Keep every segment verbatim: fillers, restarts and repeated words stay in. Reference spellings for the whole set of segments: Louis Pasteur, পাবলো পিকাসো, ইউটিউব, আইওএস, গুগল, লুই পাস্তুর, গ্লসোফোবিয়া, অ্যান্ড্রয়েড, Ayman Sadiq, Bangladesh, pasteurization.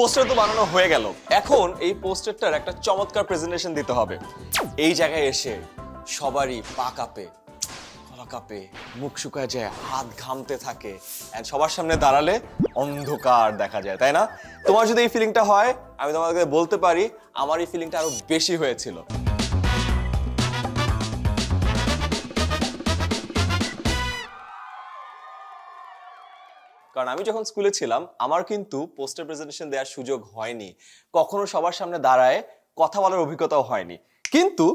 Poster তো বানানো হয়ে গেল, এখন এই পোস্টারটার একটা চমৎকার প্রেজেন্টেশন দিতে হবে। এই জায়গায় এসে সবারই পা কাঁপে, গলা কাঁপে, মুখ শুকায় যায়, হাত ঘামতে থাকে, আর সবার সামনে দাঁড়ালে অন্ধকার দেখা যায়, তাই না? তোমার যদি এই ফিলিংটা হয়, আমি তোমাকে বলতে পারি আমার এই ফিলিংটা আরো বেশি হয়েছিল। কারণ আমি যখন স্কুলে ছিলাম আমার কিন্তু পোস্টার প্রেজেন্টেশন দেওয়ার সুযোগ হয়নি, কখনো সবার সামনে দাঁড়ায় কথা বলার অভিজ্ঞতাও হয়নি। কিন্তু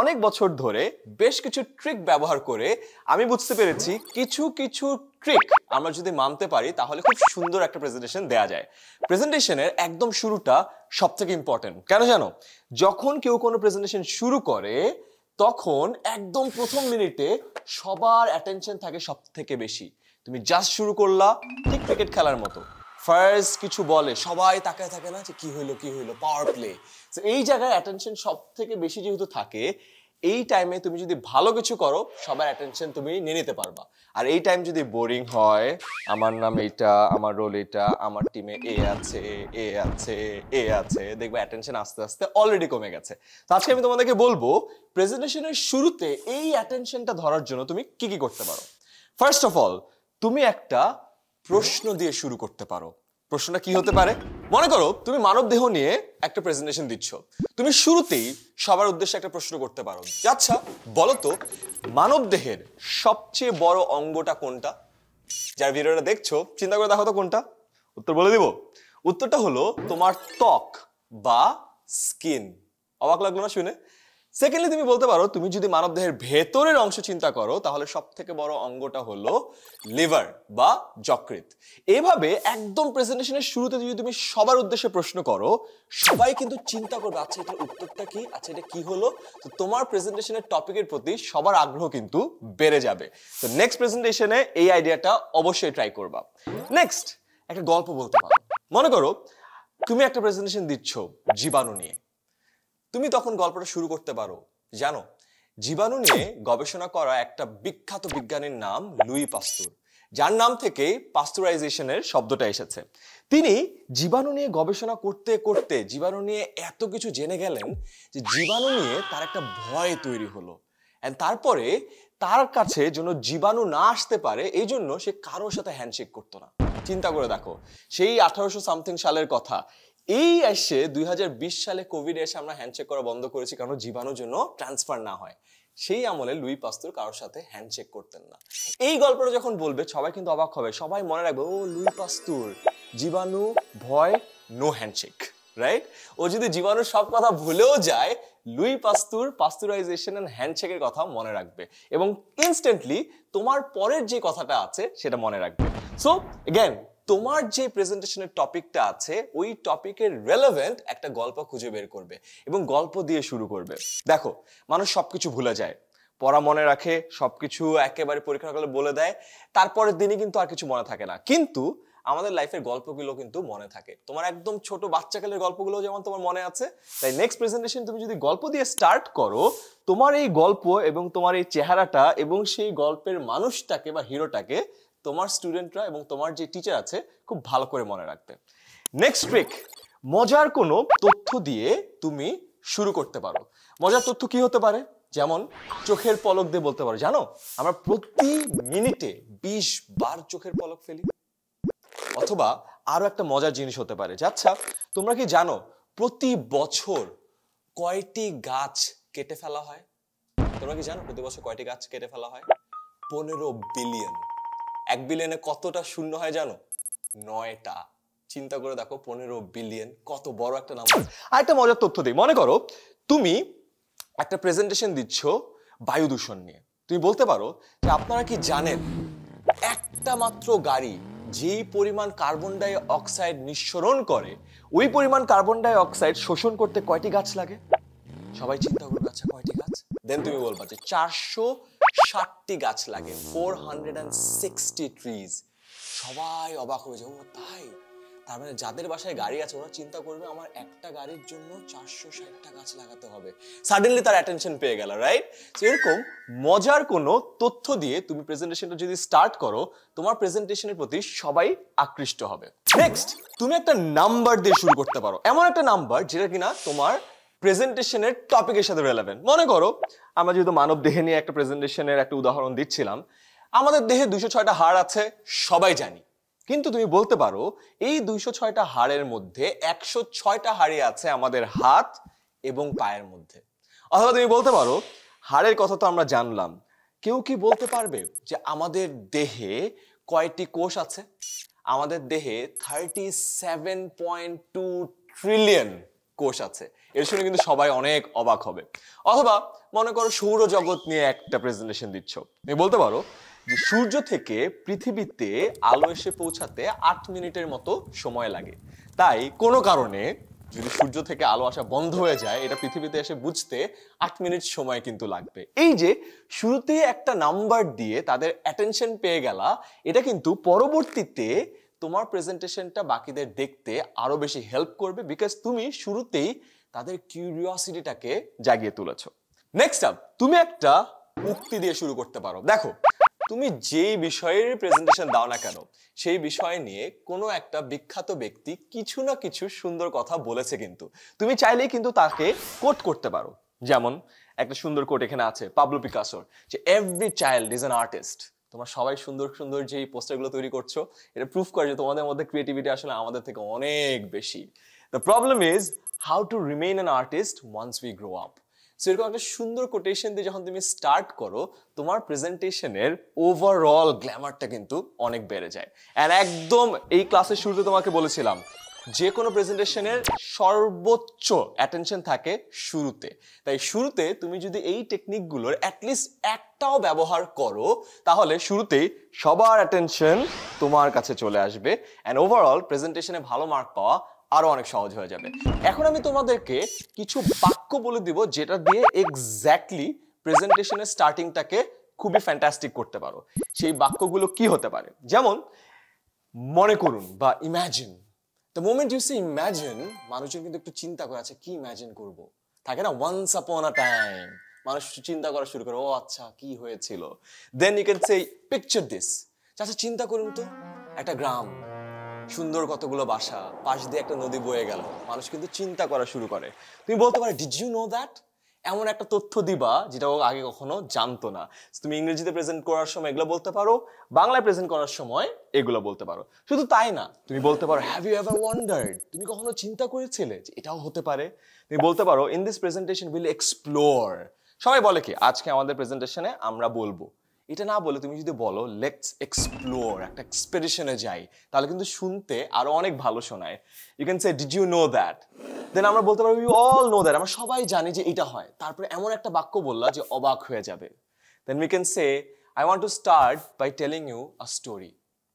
অনেক বছর ধরে বেশ কিছু ট্রিক ব্যবহার করে আমি বুঝতে পেরেছি কিছু কিছু ট্রিক আমরা যদি মানতে পারি তাহলে খুব সুন্দর একটা প্রেজেন্টেশন দেওয়া যায়। প্রেজেন্টেশনের একদম শুরুটা সব থেকে ইম্পর্টেন্ট, কেন জানো? যখন কেউ কোনো প্রেজেন্টেশন শুরু করে তখন একদম প্রথম মিনিটে সবার অ্যাটেনশন থাকে সব থেকে বেশি। তুমি জাস্ট শুরু করলা, ঠিক ক্রিকেট খেলার মতো ফার্স্ট কিছু বলে সবাই তাকায় থাকে না যে কি হইলো কি হইলো, পাওয়ার প্লে। তো এই জায়গায় অ্যাটেনশন সব থেকে বেশি যেহেতু থাকে, এই টাইমে তুমি যদি ভালো কিছু করো সবার অ্যাটেনশন তুমি নিয়ে নিতে পারবা। আর এই টাইম যদি বোরিং হয়, আমার নাম এইটা, আমার রোল এটা, আমার টিমে এ আছে এ আছে এ আছে, দেখবে অ্যাটেনশন আস্তে আস্তে অলরেডি কমে গেছে। তো আজকে আমি তোমাদেরকে বলবো প্রেজেন্টেশনের শুরুতে এই অ্যাটেনশনটা ধরার জন্য তুমি কি কি করতে পারো। ফার্স্ট অফ অল তুমি একটা প্রশ্ন দিয়ে শুরু করতে পারো। প্রশ্নটা কি হতে পারে? মনে করো তুমি মানব দেহ নিয়ে একটা প্রেজেন্টেশন দিচ্ছ, তুমি শুরুতেই সবার উদ্দেশ্যে একটা প্রশ্ন করতে পারো। আচ্ছা বলো তো, মানব দেহের সবচেয়ে বড় অঙ্গটা কোনটা? যারা ভিডিওটা দেখছো চিন্তা করে দেখো তো কোনটা। উত্তর বলে দিব, উত্তরটা হলো তোমার ত্বক বা স্কিন। অবাক লাগলো না শুনে? সেকেন্ডলি তুমি বলতে পারো, তুমি যদি মানব দেহের ভেতরের অংশ চিন্তা করো তাহলে সব থেকে বড় অঙ্গটা হলো লিভার বা যকৃত। এভাবে একদম প্রেজেন্টেশনের শুরুতে যদি তুমি সবার উদ্দেশ্যে প্রশ্ন করো, সবাই কিন্তু চিন্তা করবে আচ্ছা এটার উত্তরটা কি, আচ্ছা এটা কি হলো। তো তোমার প্রেজেন্টেশনের টপিকের প্রতি সবার আগ্রহ কিন্তু বেড়ে যাবে। তো নেক্সট প্রেজেন্টেশনে এই আইডিয়াটা অবশ্যই ট্রাই করবা। নেক্সট একটা গল্প বলতে পারো। মনে করো তুমি একটা প্রেজেন্টেশন দিচ্ছ জীবাণু নিয়ে, তুমি তখন গল্পটা শুরু করতে পারো, জানো জীবাণু নিয়ে গবেষণা করা একটা বিখ্যাত বিজ্ঞানীর নাম লুই পাস্তুর, যার নাম থেকে পাস্তুরাইজেশনের শব্দটা এসেছে। তিনি জীবাণু নিয়ে গবেষণা করতে করতে জীবাণু নিয়ে এত কিছু জেনে গেলেন যে জীবাণু নিয়ে তার একটা ভয় তৈরি হলো। এন্ড তারপরে তার কাছে যেন জীবাণু না আসতে পারে এই জন্য সে কারোর সাথে হ্যান্ডশেক করতো না। চিন্তা করে দেখো, সেই আঠারোশো সামথিং সালের কথা। এই এসে দুই হাজার বিশ সালে কোভিড এসে আমরা হ্যান্ডশেক করা বন্ধ করেছি কারণ জীবাণুর জন্য ট্রান্সফার না হয়। সেই আমলে লুই পাস্তুর কারোর সাথে হ্যান্ডশেক করতেন না। এই গল্পটা যখন বলবে সবাই কিন্তু অবাক হবে, সবাই মনে রাখবে ও লুই পাস্তুর, জীবাণু ভয়, নো হ্যান্ডশেক, রাইট? ও যদি জীবাণুর সব কথা ভুলেও যায়, লুই পাস্তুর পাস্তুরাইজেশন এন্ড হ্যান্ডশেকের কথা মনে রাখবে এবং ইনস্ট্যান্টলি তোমার পরের যে কথাটা আছে সেটা মনে রাখবে। সো এগেন তোমার যে প্রেজেন্টেশনের টপিকটা আছে ওই টপিকের রেলেভেন্ট একটা গল্প খুঁজে বের করবে এবং গল্প দিয়ে শুরু করবে। দেখো মানুষ সবকিছু ভুলে যায়, পড়া মনে রাখে, সবকিছু একেবারে পরীক্ষা করে বলে দেয়, তারপরের দিনই কিন্তু আর কিছু মনে থাকে না। কিন্তু আমাদের লাইফের গল্পগুলো কিন্তু মনে থাকে। তোমার একদম ছোট বাচ্চাকালের গল্পগুলো যেমন তোমার মনে আছে, তাই নেক্সট প্রেজেন্টেশন তুমি যদি গল্প দিয়ে স্টার্ট করো, তোমার এই গল্প এবং তোমার এই চেহারাটা এবং সেই গল্পের মানুষটাকে বা হিরোটাকে তোমার স্টুডেন্টরা এবং তোমার যে টিচার আছে খুব ভালো করে মনে রাখবে। নেক্সট ট্রিক, মজার কোনো তথ্য দিয়ে তুমি শুরু করতে পারো। মজার তথ্য কি হতে পারে? যেমন চোখের পলক দিয়ে বলতে পারো, জানো আমরা প্রতি মিনিটে বিশ বার চোখের পলক ফেলি। অথবা আরো একটা মজার জিনিস হতে পারে যে আচ্ছা তোমরা কি জানো প্রতি বছর কয়টি গাছ কেটে ফেলা হয়? তোমরা কি জানো প্রতি বছর কয়টি গাছ কেটে ফেলা হয়? পনেরো বিলিয়ন। এক বিলিয়নে কতটা শূন্য হয় জানো? নয়টা। চিন্তা করে দেখো, পনেরো বিলিয়ন কত বড় একটা নাম্বার। আর একটা মজার তথ্য দিই, মনে করো তুমি একটা প্রেজেন্টেশন দিচ্ছ বায়ু দূষণ নিয়ে, তুমি বলতে পারো যে আপনারা কি জানেন একটা মাত্র গাড়ি যেই পরিমাণ কার্বন ডাই অক্সাইড নিঃসরণ করে ওই পরিমাণ কার্বন ডাই অক্সাইড শোষণ করতে কয়টি গাছ লাগে? সবাই চিন্তা করবে আচ্ছা কয়টি গাছ, দেন তুমি বলবা যে চারশো ষাটটি গাছ লাগে, four hundred and sixty trees. সবাই অবাক হয়ে যায়, ও তাই, তার মানে যাদের বাসায় গাড়ি আছে ওরা চিন্তা করবে আমার একটা গাড়ির জন্য চারশো ষাট টা গাছ লাগাতে হবে, সাডেনলি তার অ্যাটেনশন পেয়ে গেল, রাইট? সো এরকম মজার কোনো তথ্য দিয়ে তুমি প্রেজেন্টেশনটা যদি স্টার্ট করো, তোমার প্রেজেন্টেশনের প্রতি সবাই আকৃষ্ট হবে। নেক্সট, তুমি একটা নাম্বার দিয়ে শুরু করতে পারো, এমন একটা নাম্বার যেটা কিনা তোমার প্রেজেন্টেশনের টপিকের সাথে রেলেভেন্ট। মনে করো আমরা যেহেতু মানব দেহে নিয়ে একটা প্রেজেন্টেশনের একটা উদাহরণ দিচ্ছিলাম, আমাদের দেহে দুইশো ছয়টা হাড় আছে সবাই জানি, কিন্তু তুমি বলতে পারো এই দুইশো ছয়টা হাড়ের মধ্যে একশো ছয়টা হাড়ই আছে আমাদের হাত এবং পায়ের মধ্যে। অথবা তুমি বলতে পারো হাড়ের কথা তো আমরা জানলাম, কেউ কি বলতে পারবে যে আমাদের দেহে কয়টি কোষ আছে? আমাদের দেহে thirty seven point two trillion কোষ আছে, এর শুনে কিন্তু সবাই অনেক অবাক হবে। অথবা মনে করো সৌরজগৎ নিয়ে একটা প্রেজেন্টেশন দিচ্ছ, তুমি বলতে পারো যে সূর্য থেকে পৃথিবীতে আলো এসে পৌঁছাতে আট মিনিটের মতো সময় লাগে, তাই কোনো কারণে যদি সূর্য থেকে আলো আসা বন্ধ হয়ে যায় এটা পৃথিবীতে এসে বুঝতে আট মিনিট সময় কিন্তু লাগবে। এই যে শুরুতে একটা নাম্বার দিয়ে তাদের অ্যাটেনশন পেয়ে গেলা, এটা কিন্তু পরবর্তীতে তোমার প্রেজেন্টেশনটা বাকিদের দেখতে আরো বেশি হেল্প করবে, বিকজ তুমি শুরুতেই তাদের কিউরিওসিটিটাকে জাগিয়ে তুলেছ। নেক্সট আপ, তুমি একটা উক্তি দিয়ে শুরু করতে পারো। দেখো, তুমি যেই বিষয়ের প্রেজেন্টেশন দাও না কেন, সেই বিষয় নিয়ে কোনো একটা বিখ্যাত ব্যক্তি কিছু না কিছু সুন্দর কথা বলেছে, কিন্তু তুমি চাইলেই কিন্তু তাকে কোট করতে পারো। যেমন একটা সুন্দর কোট এখানে আছে পাবলো পিকাসোর, যে every child is an artist. তোমরা সবাই সুন্দর সুন্দর যে পোস্টারগুলো তৈরি করছো এটা প্রুফ করে যে তোমাদের মধ্যে ক্রিয়েটিভিটি আসলে আমাদের থেকে অনেক বেশি। The problem is how to remain an artist once we grow up. So এরকম একটা সুন্দর কোটেশন দিয়ে যখন তুমি স্টার্ট করো, তোমার প্রেজেন্টেশনের ওভারঅল গ্ল্যামারটা কিন্তু অনেক বেড়ে যায়। অ্যান্ড একদম এই ক্লাসের শুরুতে তোমাকে বলেছিলাম যে কোনো প্রেজেন্টেশনের সর্বোচ্চ অ্যাটেনশন থাকে শুরুতে, তাই শুরুতে তুমি যদি এই টেকনিকগুলোর অ্যাটলিস্ট একটাও ব্যবহার করো, তাহলে শুরুতেই সবার অ্যাটেনশন তোমার কাছে চলে আসবে, অ্যান্ড ওভারঅল প্রেজেন্টেশনে ভালো মার্ক পাওয়া আরো অনেক সহজ হয়ে যাবে। এখন আমি তোমাদেরকে কিছু বাক্য বলে দিব যেটা দিয়ে এক্স্যাক্টলি প্রেজেন্টেশনের স্টার্টিংটাকে খুবই ফ্যান্টাস্টিক করতে পারো। সেই বাক্যগুলো কি হতে পারে? যেমন মনে করুন বা imagine. The moment you say imagine, মানুষজন কিন্তু একটু চিন্তা করে আছে কি ইমাজিন করবো, থাকে না ওয়ান্স আপন আ টাইম, মানুষ চিন্তা করা শুরু করে ও আচ্ছা কি হয়েছিল। Then you can say picture this, আচ্ছা চিন্তা করুন তো একটা গ্রাম, সুন্দর কতগুলো বাসা, পাশ দিয়ে একটা নদী বয়ে গেল, মানুষ কিন্তু চিন্তা করা শুরু করে। তুমি বলতে পারো ডিড ইউ নো দ্যাট, এমন একটা তথ্য দিবা যেটা ও আগে কখনো জানতো না। তুমি ইংরেজিতে প্রেজেন্ট করার সময় এগুলো বলতে পারো, বাংলায় প্রেজেন্ট করার সময় এগুলো বলতে পারো। শুধু তাই না, তুমি বলতে পারো হ্যাভ ইউ এভার ওয়ান্ডার্ড, তুমি কখনো চিন্তা করেছিলে যে এটাও হতে পারে। তুমি বলতে পারো in this presentation will explore, সবাই বলে কি আজকে আমাদের প্রেজেন্টেশনে আমরা বলবো, এটা না বলে তুমি যদি বলো লেটস এক্সপ্লোর, একটা এক্সপেডিশনে যাই, তাহলে কিন্তু শুনতে আরো অনেক ভালো শোনায়। You can say did you know that. Then আমরা বলতে পারবো ইউ অল নো দ্যাট, আমরা সবাই জানি যে এটা হয়। তারপরে এমন একটা বাক্য বললা যে অবাক হয়ে যাবে। Then we can say I want to start by telling you a story.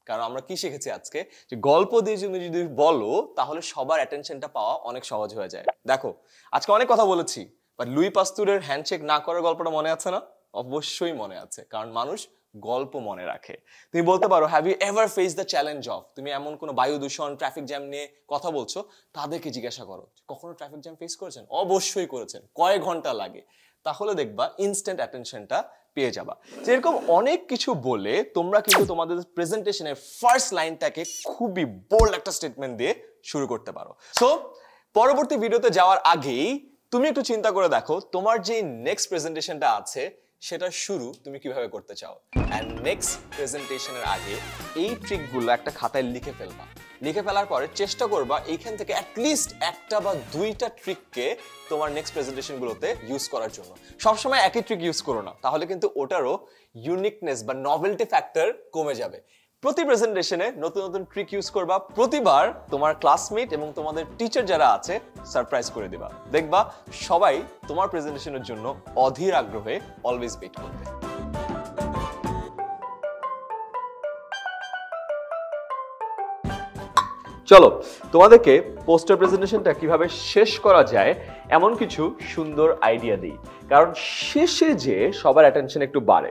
কারণ আমরা কি শিখেছি আজকে যে গল্প দিয়ে তুমি যদি বলো তাহলে সবার অ্যাটেনশনটা পাওয়া অনেক সহজ হয়ে যায়। দেখো আজকে অনেক কথা বলেছি, বাট লুই পাস্তুরের হ্যান্ডশেক না করার গল্পটা মনে আছে না? অবশ্যই মনে আছে, কারণ মানুষ গল্প মনে রাখে। তুমি বলতে পারো have you ever face the challenge of, তুমি এমন কোনো বায়ু দূষণ, ট্রাফিক জ্যাম নিয়ে কথা বলছো, তাদেরকে জিজ্ঞাসা করো কখনো ট্রাফিক জ্যাম ফেস করেছেন? অবশ্যই করেছেন, কয়েক ঘন্টা লাগে, তাহলে দেখবা ইনস্ট্যান্ট অ্যাটেনশনটা পেয়ে যাবা। যেরকম অনেক কিছু বলে তোমরা কিন্তু তোমাদের প্রেজেন্টেশনের ফার্স্ট লাইনটাকে খুবই বোল্ড একটা স্টেটমেন্ট দিয়ে শুরু করতে পারো। সো পরবর্তী ভিডিওতে যাওয়ার আগেই তুমি একটু চিন্তা করে দেখো তোমার যে নেক্সট প্রেজেন্টেশনটা আছে সেটা শুরু তুমি কিভাবে করতে চাও। এন্ড নেক্সট প্রেজেন্টেশনের আগে এই ট্রিকগুলো একটা খাতায় লিখে ফেলবা, লিখে ফেলার পরে চেষ্টা করবা এইখান থেকে অ্যাটলিস্ট একটা বা দুইটা ট্রিককে তোমার নেক্সট প্রেজেন্টেশনগুলোতে ইউজ করার জন্য। সবসময় একই ট্রিক ইউজ করো না, তাহলে কিন্তু ওটারও ইউনিকনেস বা নভেলটি ফ্যাক্টর কমে যাবে। প্রতি প্রেজেন্টেশনে নতুন নতুন ট্রিক ইউজ করবা, প্রতিবার তোমার ক্লাসমেট এবং তোমাদের টিচার যারা আছে সারপ্রাইজ করে দিবা, দেখবা সবাই তোমার প্রেজেন্টেশনের জন্য অধীর আগ্রহে অলওয়েজ ওয়েট করবে। চলো তোমাদেরকে পোস্টার প্রেজেন্টেশনটা কিভাবে শেষ করা যায় এমন কিছু সুন্দর আইডিয়া দিই, কারণ শেষে যে সবার অ্যাটেনশন একটু বাড়ে।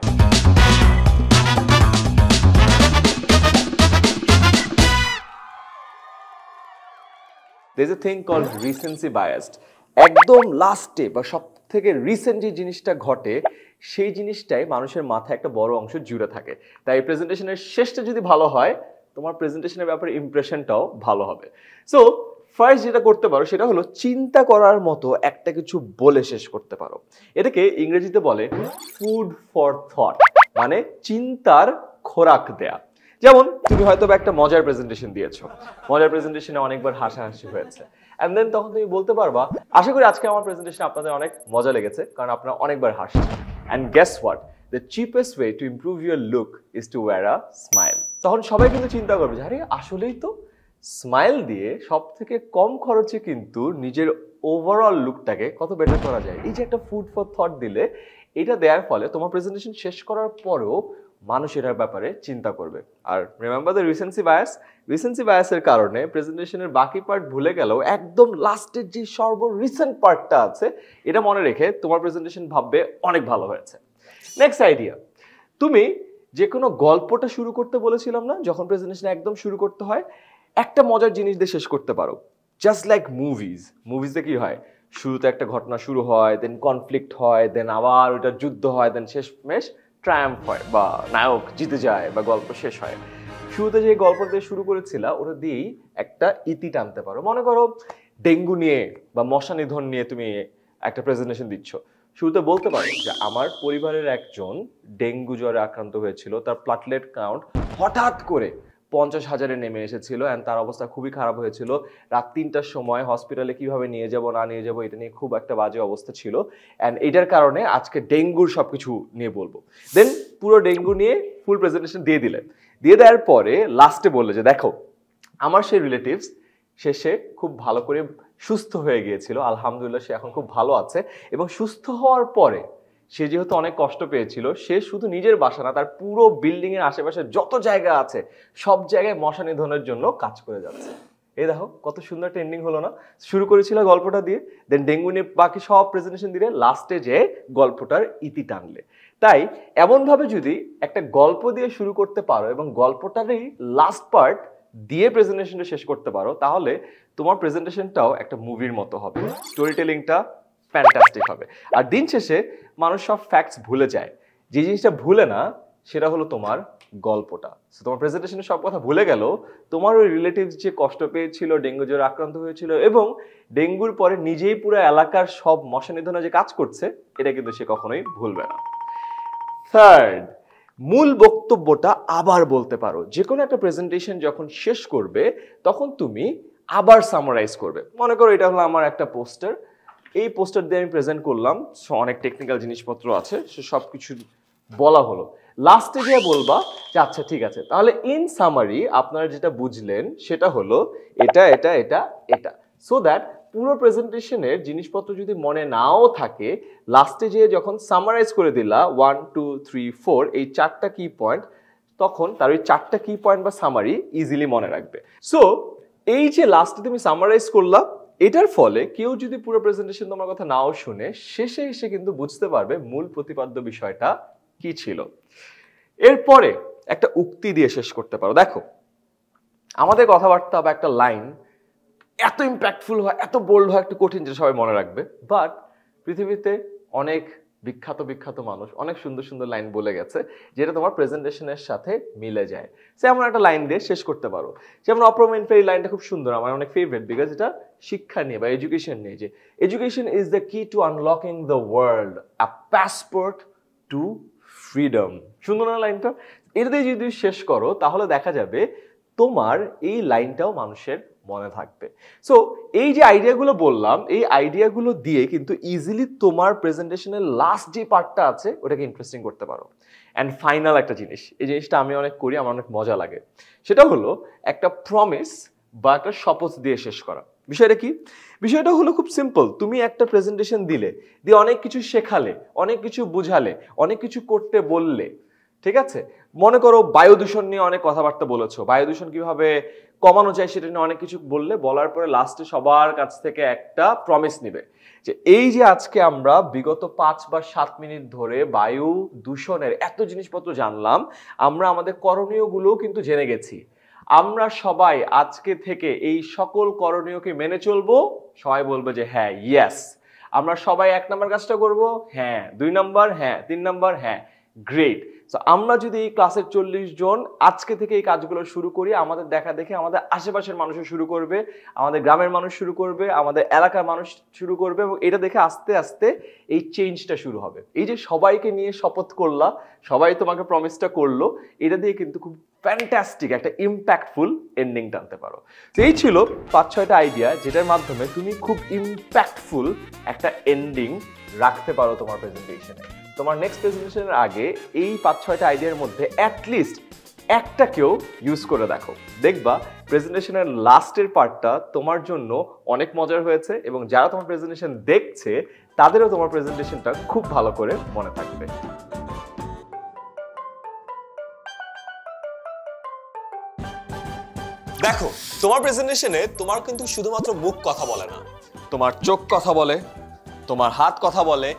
There is a thing called recency bias. একদম লাস্টে বা সবথেকে রিসেন্ট যে জিনিসটা ঘটে সেই জিনিসটাই মানুষের মাথায় একটা বড় অংশ জুড়ে থাকে। তাই প্রেজেন্টেশনের শেষটা যদি ভালো হয় তোমার প্রেজেন্টেশনের ব্যাপারে ইমপ্রেশনটাও ভালো হবে। সো ফার্স্ট যেটা করতে পারো সেটা হলো চিন্তা করার মতো একটা কিছু বলে শেষ করতে পারো। এটাকে ইংরেজিতে বলে ফুড ফর থট, মানে চিন্তার খোরাক দেয়া। যেমন তুমি হয়তো একটা মজার প্রেজেন্টেশন দিয়েছো, মজার প্রেজেন্টেশনে অনেকবার হাসাহাসি হয়েছে, এন্ড দেন তখন তুমি বলতে পারবা আশা করি আজকে আমার প্রেজেন্টেশন আপনাদের অনেক মজা লেগেছে কারণ আপনারা অনেকবার হাসছেন। And guess what, the cheapest way to improve your look is to wear a smile. তখন সবাই কিন্তু চিন্তা করবে যে আরে আসলেই তো স্মাইল দিয়ে সব থেকে কম খরচে কিন্তু নিজের ওভারঅল লুকটাকে কত বেটার করা যায়। এই যে একটা ফুড ফর থট দিলে, এটা দেওয়ার ফলে তোমার প্রেজেন্টেশন শেষ করার পরেও মানুষ এটার ব্যাপারে চিন্তা করবে। আর remember the recency bias, recency বায়াসের কারণে প্রেজেন্টেশনের বাকি পার্ট ভুলে গেলেও একদম লাস্টের যে সর্ব রিসেন্ট পার্টটা আছে এটা মনে রেখে তোমার প্রেজেন্টেশন ভাববে অনেক ভালো হয়েছে। নেক্সট আইডিয়া, তুমি যে কোনো গল্পটা শুরু করতে বলেছিলাম না, যখন প্রেজেন্টেশন একদম শুরু করতে হয় একটা মজার জিনিস দিয়ে শেষ করতে পারো। জাস্ট লাইক মুভিজ, মুভিজে কি হয় শুরুতে একটা ঘটনা শুরু হয়, দেন কনফ্লিক্ট হয়, দেন আবার ওইটা যুদ্ধ হয়, দেন শেষমেশ ট্রায়াম্ফ হয় বা নায়ক জিতে যায় বা গল্প শেষ হয়। শুরুতে যে গল্প দিয়ে শুরু করেছিলা ওটা দিয়েই একটা ইতি টানতে পারো। মনে করো ডেঙ্গু নিয়ে বা মশা নিধন নিয়ে তুমি একটা প্রেজেন্টেশন দিচ্ছ, শুরুতে বলতে পারো যে আমার পরিবারের একজন ডেঙ্গু জ্বরে আক্রান্ত হয়েছিল, তার প্লাটলেট কাউন্ট হঠাৎ করে পঞ্চাশ হাজারে নেমে এসেছিল, অ্যান্ড তার অবস্থা খুবই খারাপ হয়েছিল। রাত তিনটার সময় হসপিটালে কিভাবে নিয়ে যাব না নিয়ে যাব এটা নিয়ে খুব একটা বাজে অবস্থা ছিল, অ্যান্ড এটার কারণে আজকে ডেঙ্গুর সব কিছু নিয়ে বলবো। দেন পুরো ডেঙ্গু নিয়ে ফুল প্রেজেন্টেশন দিয়ে দিলে, দিয়ে দেওয়ার পরে লাস্টে বললে যে দেখো আমার সেই রিলেটিভস শেষে খুব ভালো করে সুস্থ হয়ে গিয়েছিল, আলহামদুলিল্লাহ সে এখন খুব ভালো আছে, এবং সুস্থ হওয়ার পরে সে যেহেতু অনেক কষ্ট পেয়েছিল সে শুধু নিজের বাসা না তার পুরো বিল্ডিং এর আশেপাশে যত জায়গা আছে সব জায়গায় মশা নিধনের জন্য কাজ করে যাচ্ছে। এই দেখো কত সুন্দর একটা এন্ডিং হলো না? শুরু করেছিল গল্পটা দিয়ে, দেন ডেঙ্গু নিয়ে বাকি সব প্রেজেন্টেশন দিলে, লাস্টে যে গল্পটার ইতি টানলে। তাই এমনভাবে যদি একটা গল্প দিয়ে শুরু করতে পারো এবং গল্পটারই লাস্ট পার্ট দিয়ে প্রেজেন্টেশনটা শেষ করতে পারো, তাহলে তোমার প্রেজেন্টেশনটাও একটা মুভির মতো হবে, স্টোরি টেলিংটা ফ্যান্টাস্টিক হবে। আর দিন শেষে মানুষ সব ফ্যাক্টস ভুলে যায়, যে জিনিসটা ভুলে না সেটা হলো তোমার গল্পটা। সো তোমার প্রেজেন্টেশনে সব কথা ভুলে গেল, তোমার ওই রিলেটিভস যে কষ্ট পেয়েছিল, ডেঙ্গু জ্বরে আক্রান্ত হয়েছিল এবং ডেঙ্গুর পরে নিজেই পুরো এলাকার সব মশা নিধনে যে কাজ করছে, এটা কিন্তু সে কখনোই ভুলবে না। থার্ড, মূল বক্তব্যটা আবার বলতে পারো। যে কোনো একটা প্রেজেন্টেশন যখন শেষ করবে তখন তুমি আবার সামারাইজ করবে। মনে করো এটা হলো আমার একটা পোস্টার, এই পোস্টার দিয়ে আমি প্রেজেন্ট করলাম, সো অনেক টেকনিক্যাল জিনিসপত্র আছে, সে সব কিছু বলা হলো। লাস্টে গিয়ে বলবা যে আচ্ছা ঠিক আছে তাহলে ইন সামারি আপনারা যেটা বুঝলেন সেটা হলো এটা এটা এটা এটা, সো দ্যাট পুরো প্রেজেন্টেশনের জিনিসপত্র যদি মনে নাও থাকে লাস্টে যেয়ে যখন সামারাইজ করে দিলা ওয়ান টু থ্রি ফোর এই চারটা কি পয়েন্ট, তখন তার ওই চারটা কি পয়েন্ট বা সামারি ইজিলি মনে রাখবে। সো এই যে লাস্টে তুমি সামারাইজ করলা, এটার ফলে কেউ যদি পুরো প্রেজেন্টেশন তোমার কথা নাও শুনে শেষে এসে কিন্তু বুঝতে পারবে মূল প্রতিপাদ্য বিষয়টা কি ছিল। এরপরে একটা উক্তি দিয়ে শেষ করতে পারো। দেখো আমাদের কথাবার্তা বা একটা লাইন এত ইম্প্যাক্টফুল হয়, এত বোল্ড হয়, একটু কঠিন যেটা সবাই মনে রাখবে, বাট পৃথিবীতে অনেক বিখ্যাত বিখ্যাত মানুষ অনেক সুন্দর সুন্দর লাইন বলে গেছে যেটা তোমার প্রেজেন্টেশনের সাথে মিলে যায়। সে এমন একটা লাইন দিয়ে শেষ করতে পারো, যেমন অপ্রম ইনফের এই লাইনটা খুব সুন্দর, আমার অনেক ফেভারিট, বিকজ এটা শিক্ষা নিয়ে বা এডুকেশন নিয়ে, যে education is the key to unlocking the world, a passport to freedom. সুন্দর না লাইনটা? এটা দিয়ে যদি শেষ করো তাহলে দেখা যাবে তোমার এই লাইনটাও মানুষের মনে থাকবে। সো এই যে আইডিয়াগুলো বললাম, এই আইডিয়াগুলো দিয়ে কিন্তু ইজিলি তোমার প্রেজেন্টেশনের লাস্ট যে পার্টটা আছে ওটাকে ইন্টারেস্টিং করতে পারো। অ্যান্ড ফাইনাল একটা জিনিস, এই জিনিসটা আমি অনেক করি, আমার অনেক মজা লাগে, সেটা হলো একটা প্রমিস বা একটা শপথ দিয়ে শেষ করা। বিষয়টা কি? বিষয়টা হলো খুব সিম্পল। তুমি একটা প্রেজেন্টেশন দিলে, দিয়ে অনেক কিছু শেখালে, অনেক কিছু বুঝালে, অনেক কিছু করতে বললে, ঠিক আছে? মনে করো বায়ু দূষণ নিয়ে অনেক কথাবার্তা বলেছো, বায়ু দূষণ কিভাবে কমানো যায় সেটা নিয়ে অনেক কিছু বললে, বলার পরে লাস্টে সবার কাছ থেকে একটা প্রমিস নিবে যে এই যে আজকে আমরা বিগত পাঁচ বা সাত মিনিট ধরে বায়ু দূষণের এত জিনিসপত্র জানলাম, আমরা আমাদের করণীয়গুলোও কিন্তু জেনে গেছি, আমরা সবাই আজকে থেকে এই সকল করণীয়কে মেনে চলবো। সবাই বলবো যে হ্যাঁ, ইয়েস। আমরা সবাই এক নাম্বার কাজটা করব, হ্যাঁ। দুই নাম্বার, হ্যাঁ। তিন নাম্বার, হ্যাঁ। গ্রেট। সো আমরা যদি এই ক্লাসের চল্লিশ জন আজকে থেকে এই কাজগুলো শুরু করি, আমাদের দেখা দেখে আমাদের আশেপাশের মানুষও শুরু করবে, আমাদের গ্রামের মানুষ শুরু করবে, আমাদের এলাকার মানুষ শুরু করবে, এবং এটা দেখে আস্তে আস্তে এই চেঞ্জটা শুরু হবে। এই যে সবাইকে নিয়ে শপথ করলা, সবাই তোমাকে প্রমিসটা করলো, এটা দিয়ে কিন্তু খুব ফ্যান্টাস্টিক একটা ইম্প্যাক্টফুল এন্ডিং টানতে পারো। তো এই ছিল পাঁচ ছয়টা আইডিয়া যেটার মাধ্যমে তুমি খুব ইম্প্যাক্টফুল একটা এন্ডিং রাখতে পারো তোমার প্রেজেন্টেশনে। তোমার নেক্সট প্রেজেন্টেশনের আগে এই পাঁচ ছয়টা আইডিয়ার মধ্যে অ্যাটলিস্ট একটাকেও ইউজ করে দেখো। দেখবা প্রেজেন্টেশনের লাস্টের পার্টটা তোমার জন্য অনেক মজার হয়েছে, এবং যারা তোমার প্রেজেন্টেশন দেখছে তাদেরও তোমার প্রেজেন্টেশনটা খুব ভালো করে মনে থাকবে। দেখো, তোমার প্রেজেন্টেশনে তোমার কিন্তু শুধুমাত্র মুখ কথা বলে না, তোমার চোখ কথা বলে, তোমার হাত কথা বলে,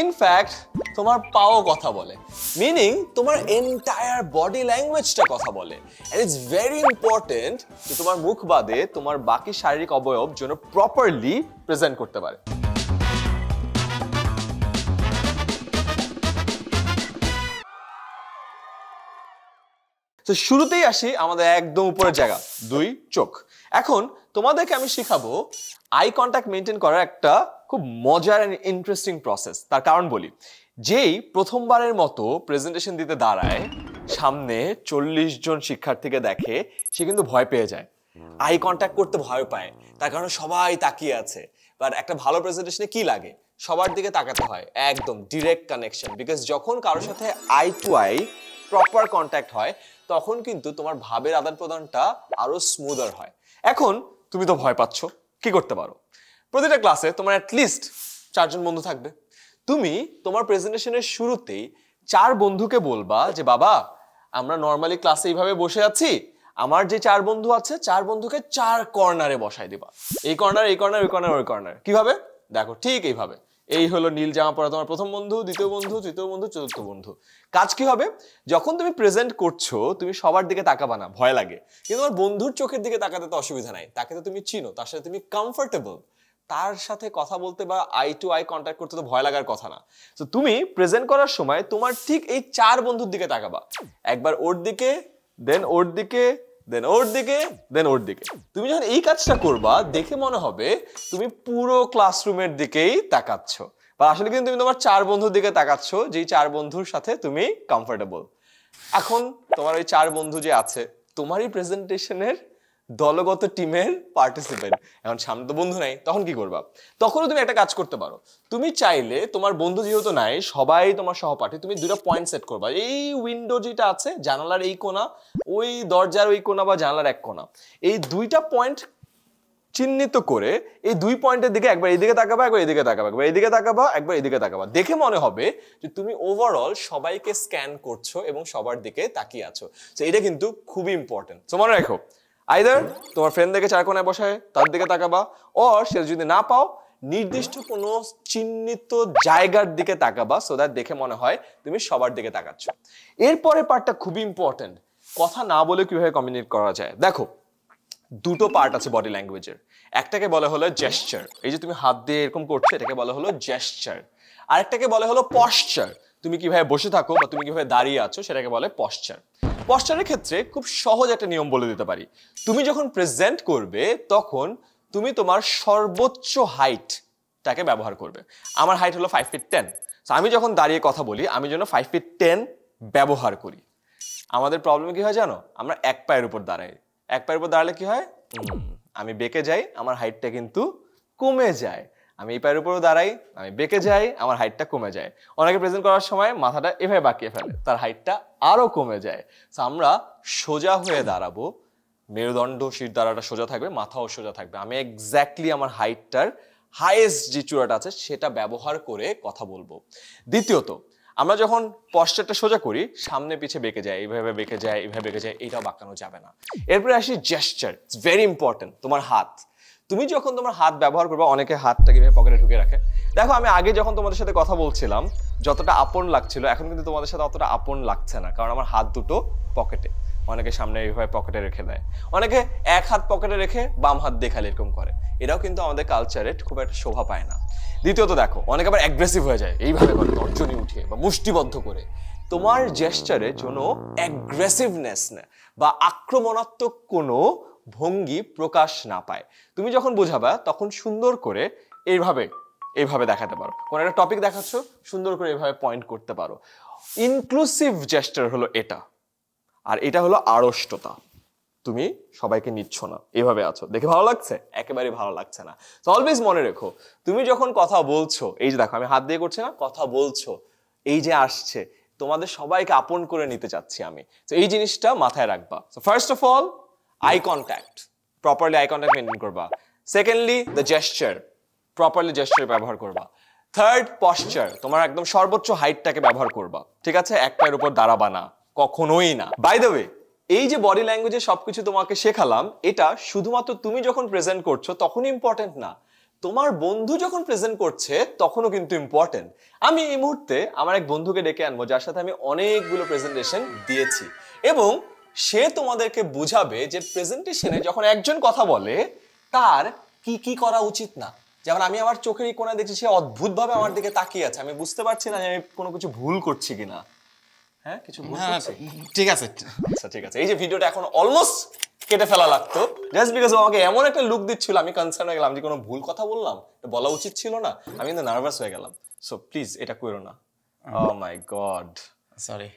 ইনফ্যাক্ট তোমার পাও কথা বলে, মিনিং তোমার এন্টায়ার বডি ল্যাঙ্গুয়েজটা কথা বলে। এন্ড ইটস ভেরি ইম্পর্টেন্ট যে তোমার মুখ বাদে তোমার বাকি শারীরিক অবয়ব যেন প্রপারলি প্রেজেন্ট করতে পারে। তো শুরুতেই আসি আমাদের একদম উপরের জায়গা, দুই, চোখ। এখন তোমাদেরকে আমি শিখাবো আই কন্ট্যাক্ট মেনটেন করার একটা খুব মজার অ্যান্ড ইন্টারেস্টিং প্রসেস। তার কারণ বলি, যেই প্রথমবারের মতো প্রেজেন্টেশন দিতে দাঁড়ায়, সামনে চল্লিশ জন শিক্ষার্থীকে দেখে, সে কিন্তু ভয় পেয়ে যায়, আই কন্ট্যাক্ট করতে ভয় পায়, তার কারণে সবাই তাকিয়ে আছে। বাট একটা ভালো প্রেজেন্টেশনে কি লাগে? সবার দিকে তাকাতে হয়, একদম ডিরেক্ট কানেকশন। বিকজ যখন কারোর সাথে eye to eye proper contact হয়, তখন কিন্তু তোমার ভাবের আদান প্রদানটা আরো স্মুদার হয়। এখন তুমি তো ভয় পাচ্ছ, কি করতে পারো? প্রতিটা ক্লাসে তোমার অ্যাটলিস্ট চারজন বন্ধু থাকবে। তুমি তোমার প্রেজেন্টেশনের শুরুতেই চার বন্ধুকে বলবা যে, বাবা, আমরা নর্মালি ক্লাসে এইভাবে বসে আছি, আমার যে চার বন্ধু আছে, চার বন্ধুকে চার কর্নারে বসাই দিবা। এই কর্নার, এই কর্নার, ওই কর্নার, ওই কর্নার। কিভাবে? দেখো, ঠিক এইভাবে। এই হলো নীল জামা পরা তোমার প্রথম বন্ধু, দ্বিতীয় বন্ধু, তৃতীয় বন্ধু, চতুর্থ বন্ধু। কাজ কি হবে? যখন তুমি প্রেজেন্ট করছো, তুমি সবার দিকে তাকাবা না, ভয় লাগে, কিন্তু তোমার বন্ধুর চোখের দিকে তাকাতে তো অসুবিধা নাই। তাকে তো তুমি চিনো, তার সাথে তুমি কমফোর্টেবল, তার সাথে কথা বলতে বা আই টু আই কন্ট্যাক্ট করতে তো ভয় লাগার কথা না। তো তুমি প্রেজেন্ট করার সময় তোমার ঠিক এই চার বন্ধুর দিকে তাকাবা, একবার ওর দিকে, দেন ওর দিকে, দেন ওর দিকে, দেন ওর দিকে। তুমি যখন এই কাজটা করবা, দেখে মনে হবে তুমি পুরো ক্লাসরুমের দিকেই তাকাচ্ছ, বা আসলে কিন্তু তুমি তোমার চার বন্ধুর দিকে তাকাচ্ছ, যেই চার বন্ধুর সাথে তুমি কমফোর্টেবল। এখন তোমার ওই চার বন্ধু যে আছে, তোমারই প্রেজেন্টেশনের দলগত টিমের পার্টিসিপেন্ট। এখন সামনে তো বন্ধু নাই, তখন কি করবা? তখনও তুমি একটা কাজ করতে পারো। তুমি চাইলে তোমার বন্ধু যেহেতু নাই, সবাই তোমার সহপাঠী, তুমি দুটো পয়েন্ট সেট করবা। এই উইন্ডো যেটা আছে, জানালার এই কোণা, ওই দরজার ওই কোণা, বা জানালার এক কোণা, এই দুইটা পয়েন্ট চিহ্নিত করে এই দুই পয়েন্টের দিকে একবার এদিকে তাকাবা, একবার এদিকে তাকাবা, একবার এদিকে তাকাবা, একবার এদিকে তাকাবা। দেখে মনে হবে যে তুমি ওভারঅল সবাইকে স্ক্যান করছো এবং সবার দিকে তাকিয়ে আছো। তো এটা কিন্তু খুবই ইম্পর্টেন্ট। তো মনে রাখো, আইদার তোমার ফ্রেন্ডদেরকে চার কোণায় বসায় তার দিকে তাকাবা, অর সে যদি না পাও, নির্দিষ্ট কোনো চিহ্নিত জায়গার দিকে তাকাবা, সো দ্যাট দেখে মনে হয় তুমি সবার দিকে তাকাচ্ছ। এরপরে পার্টটা খুবই ইম্পর্টেন্ট, কথা না বলে কিভাবে কমিউনিকেট করা যায়। দেখো, দুটো পার্ট আছে বডি ল্যাঙ্গুয়েজের। একটাকে বলা হলো জেস্টার, এই যে তুমি হাত দিয়ে এরকম করছো, এটাকে বলা হলো জেস্টার। আরেকটাকে বলা হলো পশ্চার, তুমি কিভাবে বসে থাকো বা তুমি কিভাবে দাঁড়িয়ে আছো, সেটাকে বলে পশ্চার। পশ্চারের ক্ষেত্রে খুব সহজ একটা নিয়ম বলে দিতে পারি, তুমি যখন প্রেজেন্ট করবে তখন তুমি তোমার সর্বোচ্চ হাইটটাকে ব্যবহার করবে। আমার হাইট হলো ফাইভ ফিট টেন, আমি যখন দাঁড়িয়ে কথা বলি আমি যেন ফাইভ ফিট টেন ব্যবহার করি। আমাদের প্রবলেম কি হয় জানো? আমরা এক পায়ের উপর দাঁড়াই, এক পায়ের উপর দাঁড়ালে কি হয়? আমি বেঁকে যাই, আমার হাইটটা কিন্তু কমে যায়। আমি এই পায়ের উপরেও দাঁড়াই, আমি বেঁকে যাই, আমার হাইটটা কমে যায়। অনেকে প্রেজেন্ট করার সময় মাথাটা এভাবে বাঁকিয়ে ফেলে, তার হাইটটা আরও কমে যায়। সো আমরা সোজা হয়ে দাঁড়াবো, মেরুদণ্ড, শির দ্বারাটা সোজা থাকবে, মাথাও সোজা থাকবে। আমি এক্স্যাক্টলি আমার হাইটটার হাইয়েস্ট যে চূড়াটা আছে সেটা ব্যবহার করে কথা বলবো। দ্বিতীয়ত, আমরা যখন পশ্চারটা সোজা করি, সামনে পিছে বেঁকে যায়, এইভাবে বেঁকে যায়, এইভাবে বেঁকে যায়, এটাও বাঁকানো যাবে না। এরপরে আসি জেস্টার, ইটস ভেরি ইম্পর্টেন্ট, তোমার হাত। তুমি যখন তোমার হাত ব্যবহার করবে, অনেকে হাতটাকে পকেটে ঢুকে রাখে। দেখো, আমি আগে যখন তোমাদের সাথে কথা বলছিলাম যতটা আপন লাগছিল, এখন কিন্তু তোমাদের সাথে অতটা আপন লাগছে না, কারণ আমার হাত দুটো পকেটে। অনেকে সামনে এইভাবে পকেটে রেখে দেয়, অনেকে এক হাত পকেটে রেখে বাম হাত দেখালে এরকম করে, এটাও কিন্তু আমাদের কালচারে খুব একটা শোভা পায় না। দ্বিতীয়ত দেখো, অনেকে আবার অ্যাগ্রেসিভ হয়ে যায়, এইভাবে করে তর্জনী উঠিয়ে বা মুষ্টিবদ্ধ করে। তোমার জেস্টারে কোনো অ্যাগ্রেসিভনেস না বা আক্রমণাত্মক কোনো ভঙ্গি প্রকাশ না পায়। তুমি যখন বোঝাবা তখন সুন্দর করে এইভাবে এইভাবে দেখাতে পারো, কোনো একটা টপিক দেখাচ্ছ সুন্দর করে এইভাবে পয়েন্ট করতে পারো। ইনক্লুসিভ জেস্টার হলো এটা, আর এটা হলো আড়ষ্টতা। তুমি সবাইকে নিচ্ছ না, এভাবে আছো, দেখে ভালো লাগছে? একেবারে ভালো লাগছে না। তো অলওয়েজ মনে রেখো, তুমি যখন কথা বলছো, এই যে দেখো আমি হাত দিয়ে করছি না, কথা বলছো, এই যে আসছে, তোমাদের সবাইকে আপন করে নিতে চাচ্ছি আমি, তো এই জিনিসটা মাথায় রাখবা। So first of all eye contact, properly eye contact maintain করবা। Secondly the gesture, properly gesture ব্যবহার করবা। থার্ড পশ্চার, তোমার একদম সর্বোচ্চ হাইটটাকে ব্যবহার করবা, ঠিক আছে? একটার উপর দাঁড়াবা না, কখনোই না। বাই দ্য ওয়ে, এই যে বডি ল্যাঙ্গুয়েজে সবকিছু তোমাকে শেখালাম, এটা শুধুমাত্র তুমি যখন প্রেজেন্ট করছো তখনই ইম্পর্টেন্ট না, তোমার বন্ধু যখন প্রেজেন্ট করছে তখনও কিন্তু ইম্পর্টেন্ট। আমি এই মুহূর্তে আমার এক বন্ধুকে ডেকে আনবো, যার সাথে আমি অনেকগুলো প্রেজেন্টেশন দিয়েছি, এবং সে তোমাদেরকে বুঝাবে যে প্রেজেন্টেশনে যখন একজন কথা বলে তার কি কি করা উচিত না। যেমন আমি আমার চোখের এই কোণা দেখছি সে অদ্ভুতভাবে আমার দিকে তাকিয়ে আছে, আমি বুঝতে পারছি না যে আমি কোনো কিছু ভুল করছি কিনা। হ্যাঁ, কিছু ভুল করছি, ঠিক আছে, আচ্ছা ঠিক আছে। এই যে ভিডিওটা এখন অলমোস্ট কেটে ফেলা লাগতো, জাস্ট বিকজ আমাকে এমন একটা লুক দিচ্ছিল, আমি কনসার্ন হয়ে গেলাম যে কোনো ভুল কথা বললাম, এটা বলা উচিত ছিল না, আমি কিন্তু নার্ভাস হয়ে গেলাম। সো প্লিজ এটা করো না। Oh my god, sorry.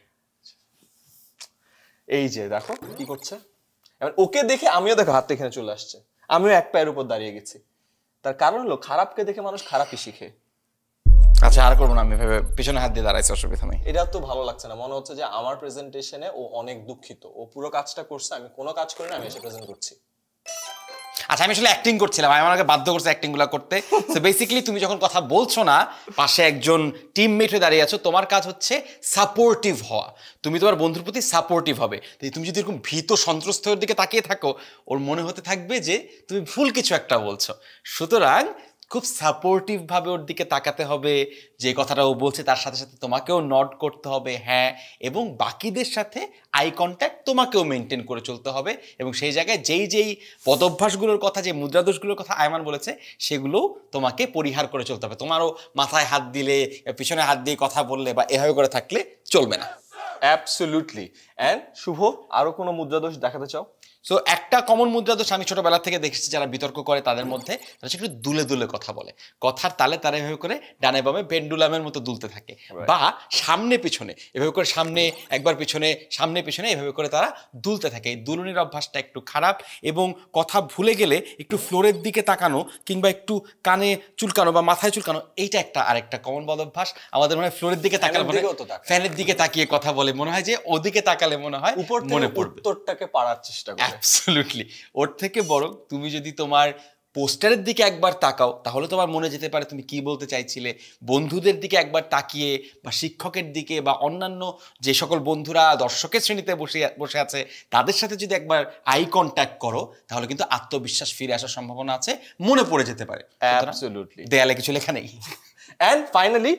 এই যে দেখো কি করছে, এবার ওকে দেখে আমিও দেখো হাতটা এখানে চলে আসছে, আমিও এক পায়ের উপর দাঁড়িয়ে গেছি। তার কারণ হলো খারাপকে দেখে মানুষ খারাপই শিখে। আচ্ছা আর করবো না, আমি ভেবে পিছনে হাত দিয়ে দাঁড়াইছি, অসুবিধা নেই। এটা তো ভালো লাগছে না, মনে হচ্ছে যে আমার প্রেজেন্টেশনে ও অনেক দুঃখিত, ও পুরো কাজটা করছে, আমি কোনো কাজ করি না, আমি এসে প্রেজেন্ট করছি। আচ্ছা আমি আসলে অ্যাক্টিং করছিলাম, আমি আমাকে বাধ্য করছে অ্যাক্টিংগুলো করতে। সো বেসিক্যালি তুমি যখন কথা বলছো না, পাশে একজন টিমমেট হয়ে দাঁড়িয়ে আছো, তোমার কাজ হচ্ছে সাপোর্টিভ হওয়া, তুমি তোমার বন্ধুর প্রতি সাপোর্টিভ হবে। তো তুমি যদি এরকম ভীত সন্ত্রস্ত ওর দিকে তাকিয়ে থাকো, ওর মনে হতে থাকবে যে তুমি ভুল কিছু একটা বলছো। সুতরাং খুব সাপোর্টিভভাবে ওর দিকে তাকাতে হবে, যে কথাটা ও বলছে তার সাথে সাথে তোমাকেও নট করতে হবে, হ্যাঁ, এবং বাকিদের সাথে আই কন্ট্যাক্ট তোমাকেও মেনটেন করে চলতে হবে। এবং সেই জায়গায় যেই যেই পদভ্যাসগুলোর কথা, যে মুদ্রাদোষগুলোর কথা আয়মান বলেছে, সেগুলোও তোমাকে পরিহার করে চলতে হবে। তোমারও মাথায় হাত দিলে, পিছনে হাত দিয়ে কথা বললে বা এভাবে করে থাকলে চলবে না। অ্যাবসলিউটলি। অ্যান্ড শুভ, আরও কোনো মুদ্রাদোষ দেখাতে চাও? সো একটা কমন মুদ্রাদোষ আমি ছোটবেলা থেকে দেখেছি, যারা বিতর্ক করে তাদের মধ্যে, তারা একটু দুলে দুলে কথা বলে, কথার তালে তারা এভাবে করে ডানে বামে পেন্ডুলামের মতো দুলতে থাকে, বা সামনে পিছনে এভাবে করে, সামনে একবার পিছনে, সামনে পিছনে, এভাবে করে তারা দুলতে থাকে। এই দুলুনির অভ্যাসটা একটু খারাপ, এবং কথা ভুলে গেলে একটু ফ্লোরের দিকে তাকানো, কিংবা একটু কানে চুলকানো বা মাথায় চুলকানো, এইটা একটা আরেকটা কমন বদভ্যাস আমাদের। মনে হয় ফ্লোরের দিকে তাকালে, ফ্যানের দিকে তাকিয়ে কথা বলে, মনে হয় যে ওদিকে তাকালে মনে হয় মনে পড়বে, উত্তরটাকে পাড়ার চেষ্টা করে। অ্যাবসলিউটলি। ওর থেকে বরং তুমি যদি তোমার পোস্টারের দিকে একবার তাকাও, তাহলে তোমার মনে যেতে পারে তুমি কি বলতে চাইছিলে। বন্ধুদের দিকে একবার তাকিয়ে, বা শিক্ষকের দিকে, বা অন্যান্য যে সকল বন্ধুরা দর্শকের শ্রেণীতে বসে বসে আছে, তাদের সাথে যদি একবার আই কন্ট্যাক্ট করো, তাহলে কিন্তু আত্মবিশ্বাস ফিরে আসার সম্ভাবনা আছে, মনে পড়ে যেতে পারে। অ্যাবসলিউটলি। দেয়ালে কিছু লেখা নেই। অ্যান্ড ফাইনালি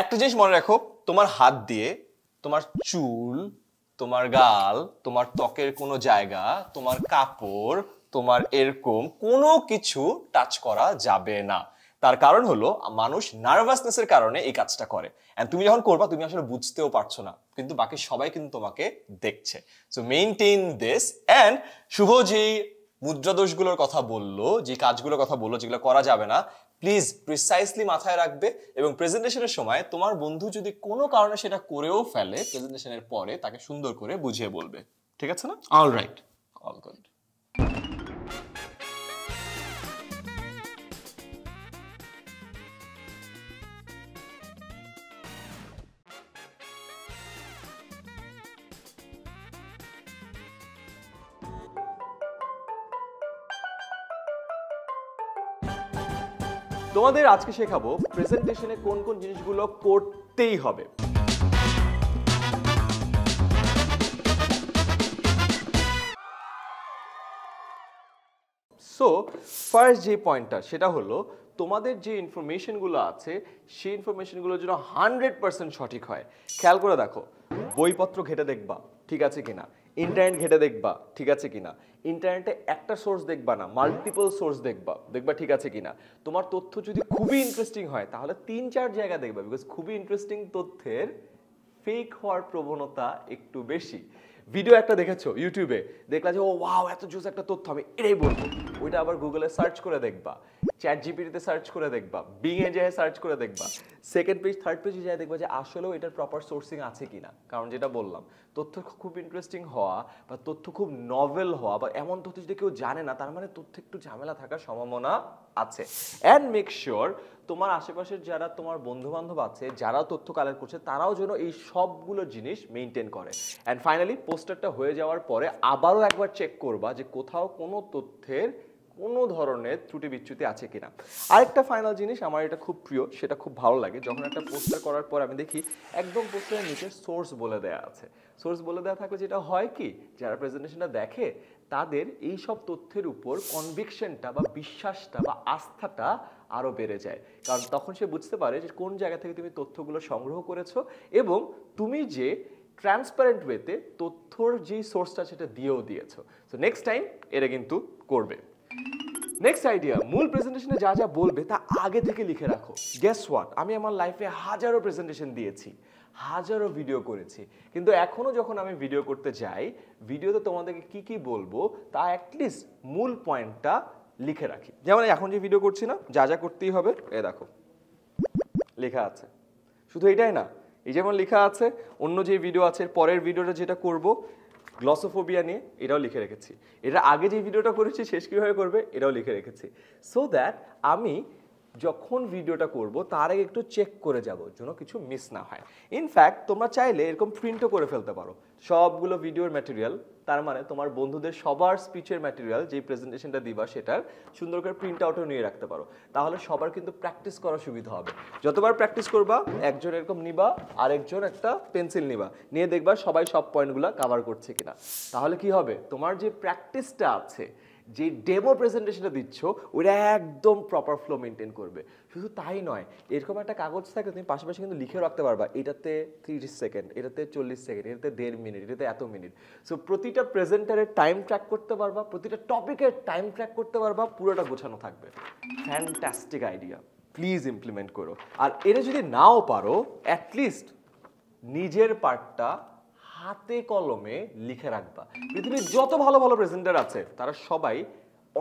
একটা জিনিস মনে রাখো, তোমার হাত দিয়ে তোমার চুল, তোমার গাল, তোমার ত্বকের কোনো জায়গা, তোমার কাপড়, তোমার এরকম কোনো কিছু টাচ করা যাবে না। তার কারণ হলো মানুষ নার্ভাসনেসের কারণে এই কাজটা করে, এন্ড তুমি যখন করবা তুমি আসলে বুঝতেও পারছো না, কিন্তু বাকি সবাই কিন্তু তোমাকে দেখছে। So maintain this. And Shubho যে মুদ্রাদোষগুলোর কথা বললো, যে কাজগুলোর কথা বললো যেগুলো করা যাবে না, প্লিজ প্রিসাইসলি মাথায় রাখবে। এবং প্রেজেন্টেশনের সময় তোমার বন্ধু যদি কোনো কারণে সেটা করেও ফেলে, প্রেজেন্টেশনের পরে তাকে সুন্দর করে বুঝিয়ে বলবে, ঠিক আছে না? All right, all good. তোমাদের আজকে শেখাবো প্রেজেন্টেশনে কোন কোন জিনিসগুলো করতেই হবে। সো ফার্স্ট যে পয়েন্টটা, সেটা হলো তোমাদের যে ইনফরমেশনগুলো আছে সেই ইনফরমেশনগুলোর জন্য হান্ড্রেড পার্সেন্ট সঠিক হয়। খেয়াল করে দেখো, বইপত্র ঘেটে দেখবা ঠিক আছে কিনা, ইন্টারনেট ঘেটে দেখবা ঠিক আছে কিনা, ইন্টারনেটে একটা সোর্স দেখবা না, মাল্টিপল সোর্স দেখবা, দেখবা ঠিক আছে কিনা। তোমার তথ্য যদি খুবই ইন্টারেস্টিং হয় তাহলে তিন চার জায়গা দেখবা, বিকজ খুবই ইন্টারেস্টিং তথ্যের ফেক হওয়ার প্রবণতা একটু বেশি। ভিডিও একটা দেখেছো ইউটিউবে, দেখলা যে ও ওয়াও এত জোস একটা তথ্য, আমি এটাই বলবো, ওইটা আবার গুগলে সার্চ করে দেখবা, চ্যাট জিপিটিতে সার্চ করে দেখবা, বিং এ যায় সার্চ করে দেখবা, সেকেন্ড পেজ থার্ড পেজে যায় দেখবা যে আসলেও এটার প্রপার সোর্সিং আছে কিনা। কারণ যেটা বললাম, তথ্য খুব ইন্টারেস্টিং হওয়া বা তথ্য খুব নভেল হওয়া বা এমন তথ্য যদি কেউ জানে না, তার মানে তথ্য একটু ঝামেলা থাকার সম্ভাবনা আছে। অ্যান্ড মেক শিওর তোমার আশেপাশের যারা তোমার বন্ধুবান্ধব আছে, যারা তথ্য কালেক্ট করছে, তারাও যেন এই সবগুলো জিনিস মেনটেন করে। অ্যান্ড ফাইনালি পোস্টারটা হয়ে যাওয়ার পরে আবারও একবার চেক করবা যে কোথাও কোনো তথ্যের কোনো ধরনের ত্রুটি বিচ্যুতি আছে কিনা। আরেকটা ফাইনাল জিনিস আমার এটা খুব প্রিয়, সেটা খুব ভালো লাগে, যখন একটা পোস্টার করার পর আমি দেখি একদম পোস্টারের নিচে সোর্স বলে দেওয়া আছে। সোর্স বলে দেওয়া থাকলে যেটা হয় কি, যারা প্রেজেন্টেশনটা দেখে তাদের এই সব তথ্যের উপর কনভিকশনটা বা বিশ্বাসটা বা আস্থাটা আরও বেড়ে যায়, কারণ তখন সে বুঝতে পারে যে কোন জায়গা থেকে তুমি তথ্যগুলো সংগ্রহ করেছো এবং তুমি যে ট্রান্সপারেন্ট ওয়েতে তথ্যর যে সোর্সটা সেটা দিয়েও দিয়েছো। সো নেক্সট টাইম এটা কিন্তু করবে। নেক্সট আইডিয়া, মূল প্রেজেন্টেশনে যা যা বলবে তা আগে থেকে লিখে রাখো। গেস হোয়াট, আমি আমার লাইফে হাজারো প্রেজেন্টেশন দিয়েছি, হাজারো ভিডিও করেছি, কিন্তু এখনও যখন আমি ভিডিও করতে যাই, ভিডিওতে তোমাদেরকে কি কি বলবো তা অ্যাটলিস্ট মূল পয়েন্টটা লিখে রাখি। যেমন এখন যে ভিডিও করছি না, যা যা করতেই হবে এ দেখো লেখা আছে। শুধু এটাই না, এই যেমন লেখা আছে, অন্য যে ভিডিও আছে পরের ভিডিওটা যেটা করব গ্লসোফোবিয়া নিয়ে, এটাও লিখে রেখেছি। এটা আগে যে ভিডিওটা করেছি শেষ কীভাবে করবে এটাও লিখে রেখেছি, সো দ্যাট আমি যখন ভিডিওটা করব তার আগে একটু চেক করে যাব যেন কিছু মিস না হয়। ইনফ্যাক্ট তোমরা চাইলে এরকম প্রিন্টও করে ফেলতে পারো সবগুলো ভিডিওর ম্যাটেরিয়াল, তার মানে তোমার বন্ধুদের সবার স্পিচের ম্যাটেরিয়াল যেই প্রেজেন্টেশনটা দিবা সেটার সুন্দর করে প্রিন্ট আউটও নিয়ে রাখতে পারো। তাহলে সবার কিন্তু প্র্যাকটিস করার সুবিধা হবে। যতবার প্র্যাকটিস করবা, একজন এরকম নিবা, আরেকজন একটা পেন্সিল নিবা, নিয়ে দেখবা সবাই সব পয়েন্টগুলো কভার করছে কিনা। তাহলে কি হবে, তোমার যে প্র্যাকটিসটা আছে, যে ডেমো প্রেজেন্টেশনটা দিচ্ছ, ওইটা একদম প্রপার ফ্লো মেনটেন করবে। শুধু তাই নয়, এরকম একটা কাগজ থাকে তুমি পাশাপাশি কিন্তু লিখে রাখতে পারবা, এটাতে তিরিশ সেকেন্ড, এটাতে চল্লিশ সেকেন্ড, এটাতে দেড় মিনিট, এটাতে এত মিনিট। সো প্রতিটা প্রেজেন্টারের টাইম ট্র্যাক করতে পারবা, প্রতিটা টপিকের টাইম ট্র্যাক করতে পারবা, পুরোটা গোছানো থাকবে। ফ্যান্টাস্টিক আইডিয়া, প্লিজ ইমপ্লিমেন্ট করো। আর এটা যদি নাও পারো, অ্যাটলিস্ট নিজের পার্টটা হাতে কলমে লিখে রাখবা। পৃথিবীর যত ভালো ভালো প্রেজেন্টার আছে তারা সবাই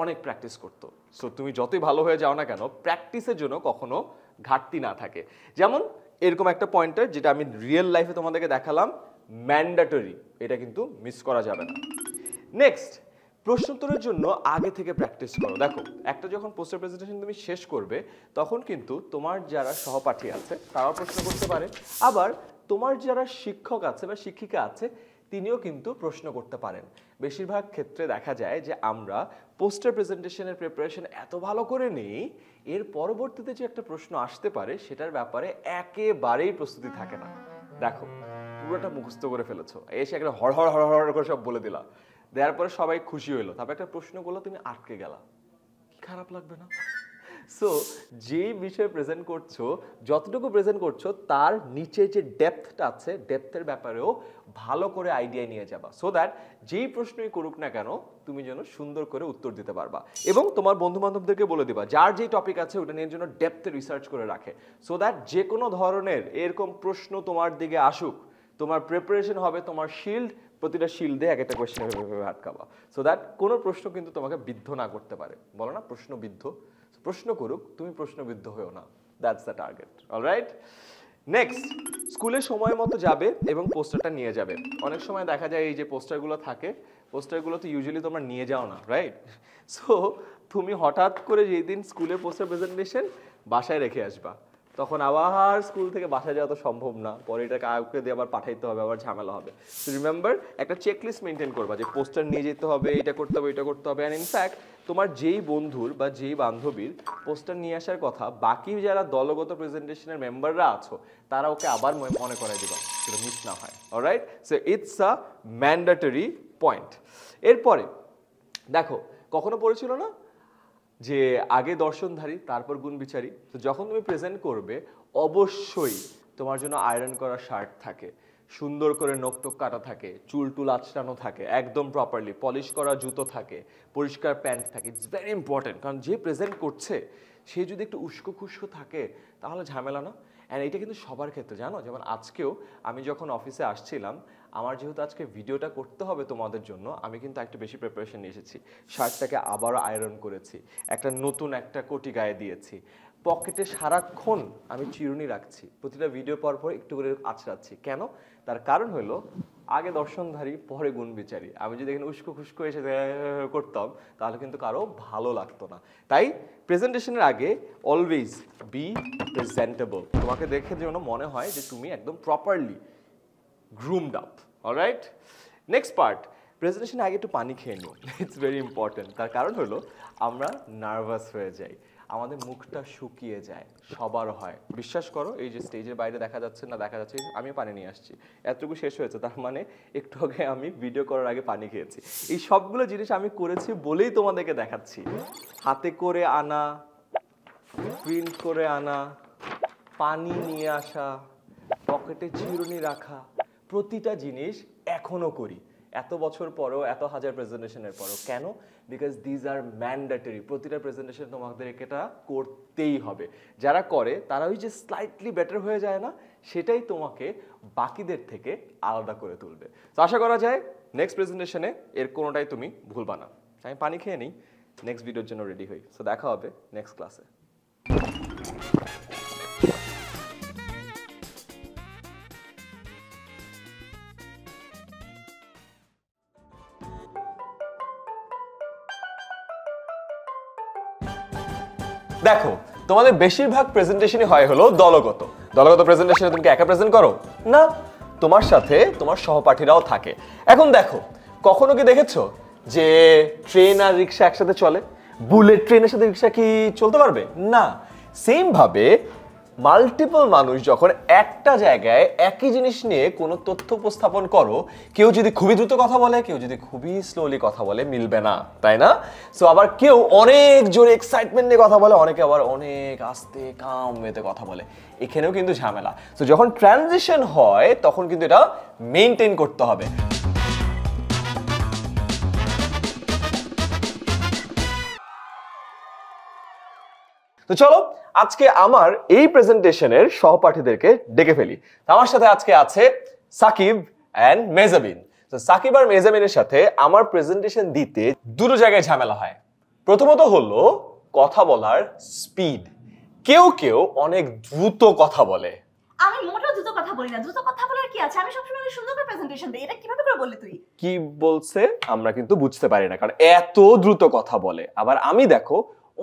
অনেক প্র্যাকটিস করতো। সো তুমি যতই ভালো হয়ে যাও না কেন, প্র্যাকটিসের জন্য কখনো ঘাটতি না থাকে। যেমন এরকম একটা পয়েন্টার যেটা আমি রিয়েল লাইফে তোমাদেরকে দেখালাম, ম্যান্ডেটরি, এটা কিন্তু মিস করা যাবে না। নেক্সট, প্রশ্নোত্তরের জন্য আগে থেকে প্র্যাকটিস করো। দেখো, একটা যখন পোস্টার প্রেজেন্টেশন তুমি শেষ করবে তখন কিন্তু তোমার যারা সহপাঠী আছে তারাও প্রশ্ন করতে পারে, আবার তোমার যারা শিক্ষক আছে বা শিক্ষিকা আছে তিনিও কিন্তু প্রশ্ন করতে পারেন। বেশিরভাগ ক্ষেত্রে দেখা যায় যে আমরা পোস্টার প্রেজেন্টেশনের প্রিপারেশন এত ভালো করে নেই, এর পরবর্তীতে যে একটা প্রশ্ন আসতে পারে সেটার ব্যাপারে একেবারেই প্রস্তুতি থাকে না। দেখো পুরোটা মুখস্থ করে ফেলেছো, এসে একটা হড়হড় হড়হড় করে সব বলে দিলা, দেওয়ার পরে সবাই খুশি হইলো, তারপর একটা প্রশ্ন করলো, তুমি আটকে গেলা, কি খারাপ লাগবে না? সো যেই বিষয়ে প্রেজেন্ট করছো, যতটুকু প্রেজেন্ট করছো তার নিচে যে ডেপথটা আছে, ডেপথের ব্যাপারেও ভালো করে আইডিয়া নিয়ে যাবা, সো দ্যাট যেই প্রশ্নই করুক না কেন তুমি যেন সুন্দর করে উত্তর দিতে পারবা। এবং তোমার বন্ধুবান্ধবদেরকে বলে দিবা যার যেই টপিক আছে ওটা নিয়ে যেন ডেপথে রিসার্চ করে রাখে, সো দ্যাট যে কোনো ধরনের এরকম প্রশ্ন তোমার দিকে আসুক, তোমার প্রিপারেশন হবে, তোমার শিল্ড, প্রতিটা শিল্ডে এক একটা কোয়েশ্চেন আটকাবা, সো দ্যাট কোনো প্রশ্ন কিন্তু তোমাকে বিদ্ধ না করতে পারে। বলো না প্রশ্নবিদ্ধ, প্রশ্ন করুক, তুমি প্রশ্নবিদ্ধ হয়েও না, that's the target, alright? Next, স্কুলে সময় মতো যাবে এবং পোস্টারটা নিয়ে যাবে। অনেক সময় দেখা যায় এই যে পোস্টারগুলো থাকে, পোস্টারগুলো তো ইউজুয়ালি তোমরা নিয়ে যাও না, রাইট? সো তুমি হঠাৎ করে যেই দিন স্কুলের পোস্টার প্রেজেন্টেশন বাসায় রেখে আসবা, তখন আবার স্কুল থেকে বাসায় যাওয়া তো সম্ভব না, পরে এটা কাউকে দিয়ে আবার পাঠাইতে হবে, আবার ঝামেলা হবে। সো রিমেম্বার, একটা চেকলিস্ট মেনটেন করবা যে পোস্টার নিয়ে যেতে হবে, এটা করতে হবে, এটা করতে হবে। অ্যান্ড ইনফ্যাক্ট তোমার যেই বন্ধুর বা যেই বান্ধবীর পোস্টার নিয়ে আসার কথা, বাকি যারা দলগত প্রেজেন্টেশনের মেম্বাররা আছো তারা ওকে আবার মনে করাই দেবা, সেটা মিস না হয়, alright? So it's a mandatory point. এরপরে দেখো, কখনো পড়েছিল না যে আগে দর্শনধারী তারপর গুণ বিচারী? তো যখন তুমি প্রেজেন্ট করবে অবশ্যই তোমার জন্য আয়রন করা শার্ট থাকে, সুন্দর করে নখটক কাটা থাকে, চুল টুল আঁচড়ানো থাকে একদম প্রপারলি, পলিশ করা জুতো থাকে, পরিষ্কার প্যান্ট থাকে। ইটস ভেরি ইম্পর্টেন্ট, কারণ যে প্রেজেন্ট করছে সে যদি একটু উস্কো খুস্কো থাকে তাহলে ঝামেলা না। অ্যান্ড এটা কিন্তু সবার ক্ষেত্রে জানো, যেমন আজকেও আমি যখন অফিসে আসছিলাম, আমার যেহেতু আজকে ভিডিওটা করতে হবে তোমাদের জন্য, আমি কিন্তু একটু বেশি প্রিপারেশন নিয়ে এসেছি। শার্টটাকে আবারও আয়রন করেছি, একটা নতুন একটা কোটি গায়ে দিয়েছি, পকেটে সারাক্ষণ আমি চিরুনি রাখছি, প্রতিটা ভিডিও পর পর একটু করে আছড়াচ্ছি। কেন? তার কারণ হলো আগে দর্শনধারী পরে গুণ বিচারী। আমি যদি এখানে উস্কো খুস্কো এসে করতাম তাহলে কিন্তু কারো ভালো লাগতো না। তাই প্রেজেন্টেশনের আগে অলওয়েজ বি প্রেজেন্টেবল। তোমাকে দেখে যেন মনে হয় যে তুমি একদম properly groomed up. Alright, next part, প্রেজেন্টেশনের আগে একটু পানি খেয়ে নিও। It's very important. তার কারণ হলো আমরা নার্ভাস হয়ে যাই, আমাদের মুখটা শুকিয়ে যায়, সবার হয়। বিশ্বাস করো, এই যে স্টেজের বাইরে দেখা যাচ্ছে না, দেখা যাচ্ছে আমি পানি নিয়ে আসছি, এতটুকু শেষ হয়েছে, তার মানে একটু আগে আমি ভিডিও করার আগে পানি খেয়েছি। এই সবগুলো জিনিস আমি করেছি বলেই তোমাদেরকে দেখাচ্ছি। হাতে করে আনা, প্রিন্ট করে আনা, পানি নিয়ে আসা, পকেটে চিরুনি রাখা, প্রতিটা জিনিস এখনও করি, এত বছর পরেও, এত হাজার প্রেজেন্টেশনের পরেও। কেন? Because these are mandatory. প্রতিটা প্রেজেন্টেশন তোমাদের এটা করতেই হবে। যারা করে তারা ওই যে স্লাইটলি বেটার হয়ে যায় না, সেটাই তোমাকে বাকিদের থেকে আলাদা করে তুলবে। তো আশা করা যায় নেক্সট প্রেজেন্টেশনে এর কোনোটাই তুমি ভুলবা না। আমি পানি খেয়ে নিই, নেক্সট ভিডিওর জন্য রেডি হই। সো দেখা হবে নেক্সট ক্লাসে। দেখো, তোমাদের বেশিরভাগ প্রেজেন্টেশনই হয় হলো দলগত। দলগত প্রেজেন্টেশনে তুমি একা প্রেজেন্ট করো না, তোমার সাথে তোমার সহপাঠীরাও থাকে। এখন দেখো, কখনো কি দেখেছো যে ট্রেন আর রিক্সা একসাথে চলে? বুলেট ট্রেনের সাথে রিক্সা কি চলতে পারবে না। সেমভাবে মাল্টিপল মানুষ যখন একটা জায়গায় একই জিনিস নিয়ে কোনো তথ্য উপস্থাপন করো, কেউ যদি খুবই দ্রুত কথা বলে, কেউ যদি খুবই স্লোলি কথা বলে, মিলবে না, তাই না? সো আবার কেউ অনেক জোরে এক্সাইটমেন্ট নিয়ে কথা বলে, অনেকে আবার অনেক আস্তে কাম ওয়েতে কথা বলে, এখানেও কিন্তু ঝামেলা। সো যখন ট্রানজিশন হয় তখন কিন্তু এটা মেনটেন করতে হবে। তো চলো আজকে আমার এই প্রেজেন্টেশনের সহপাঠীদেরকে ডেকে ফেলি। আমার সাথে আজকে আছে সাকিব অ্যান্ড মেজাবিন। তো সাকিব আর মেজাবিনের সাথে আমার প্রেজেন্টেশন দিতে দুটো জায়গায় ঝামেলা হয়। প্রথমত হলো কথা বলার স্পিড। কেউ কেউ অনেক দ্রুত কথা বলে। আমি মোটেও দ্রুত কথা বলি না। দ্রুত কথা বলার কি আছে? আমি সবসময় সুন্দর করে প্রেজেন্টেশন দেই। এটা কিভাবে করে বললি তুই? কি বলছে আমরা কিন্তু বুঝতে পারি না, কারণ এত দ্রুত কথা বলে। আবার আমি দেখো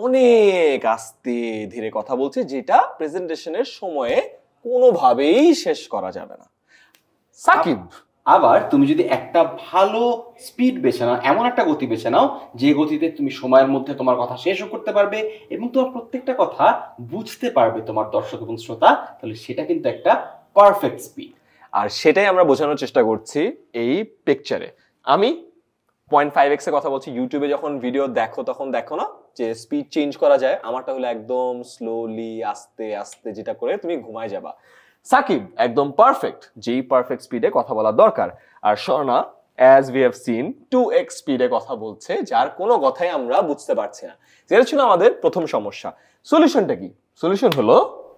অনেক আস্তে ধীরে কথা বলছে, যেটা প্রেজেন্টেশনের সময়ে কোনোভাবেই শেষ করা যাবে না। সাকিব, আবার তুমি যদি একটা ভালো স্পিড বেছে নাও, এমন একটা গতি বেছে নাও যে গতিতে তুমি সময়ের মধ্যে তোমার কথা শেষও করতে পারবে এবং তোমার প্রত্যেকটা কথা বুঝতে পারবে তোমার দর্শক এবং শ্রোতা, তাহলে সেটা কিন্তু একটা পারফেক্ট স্পিড। আর সেটাই আমরা বোঝানোর চেষ্টা করছি এই পিকচারে। আমি পয়েন্ট ফাইভ এক্সে কথা বলছি। ইউটিউবে যখন ভিডিও দেখো তখন দেখো না যে স্পিড চেঞ্জ করা যায়? আমারটা হলো একদম স্লোলি, আস্তে আস্তে, যেটা করে তুমি ঘুমায় যাবা। সাকিব একদম পারফেক্ট, যেই পারফেক্ট স্পিডে কথা বলা দরকার। আর Swarna as we have seen two x স্পিডে কথা বলছে, যার কোনো কথাই আমরা বুঝতে পারছি না। যেটা ছিল আমাদের প্রথম সমস্যা। সলিউশনটা কি? সলিউশন হলো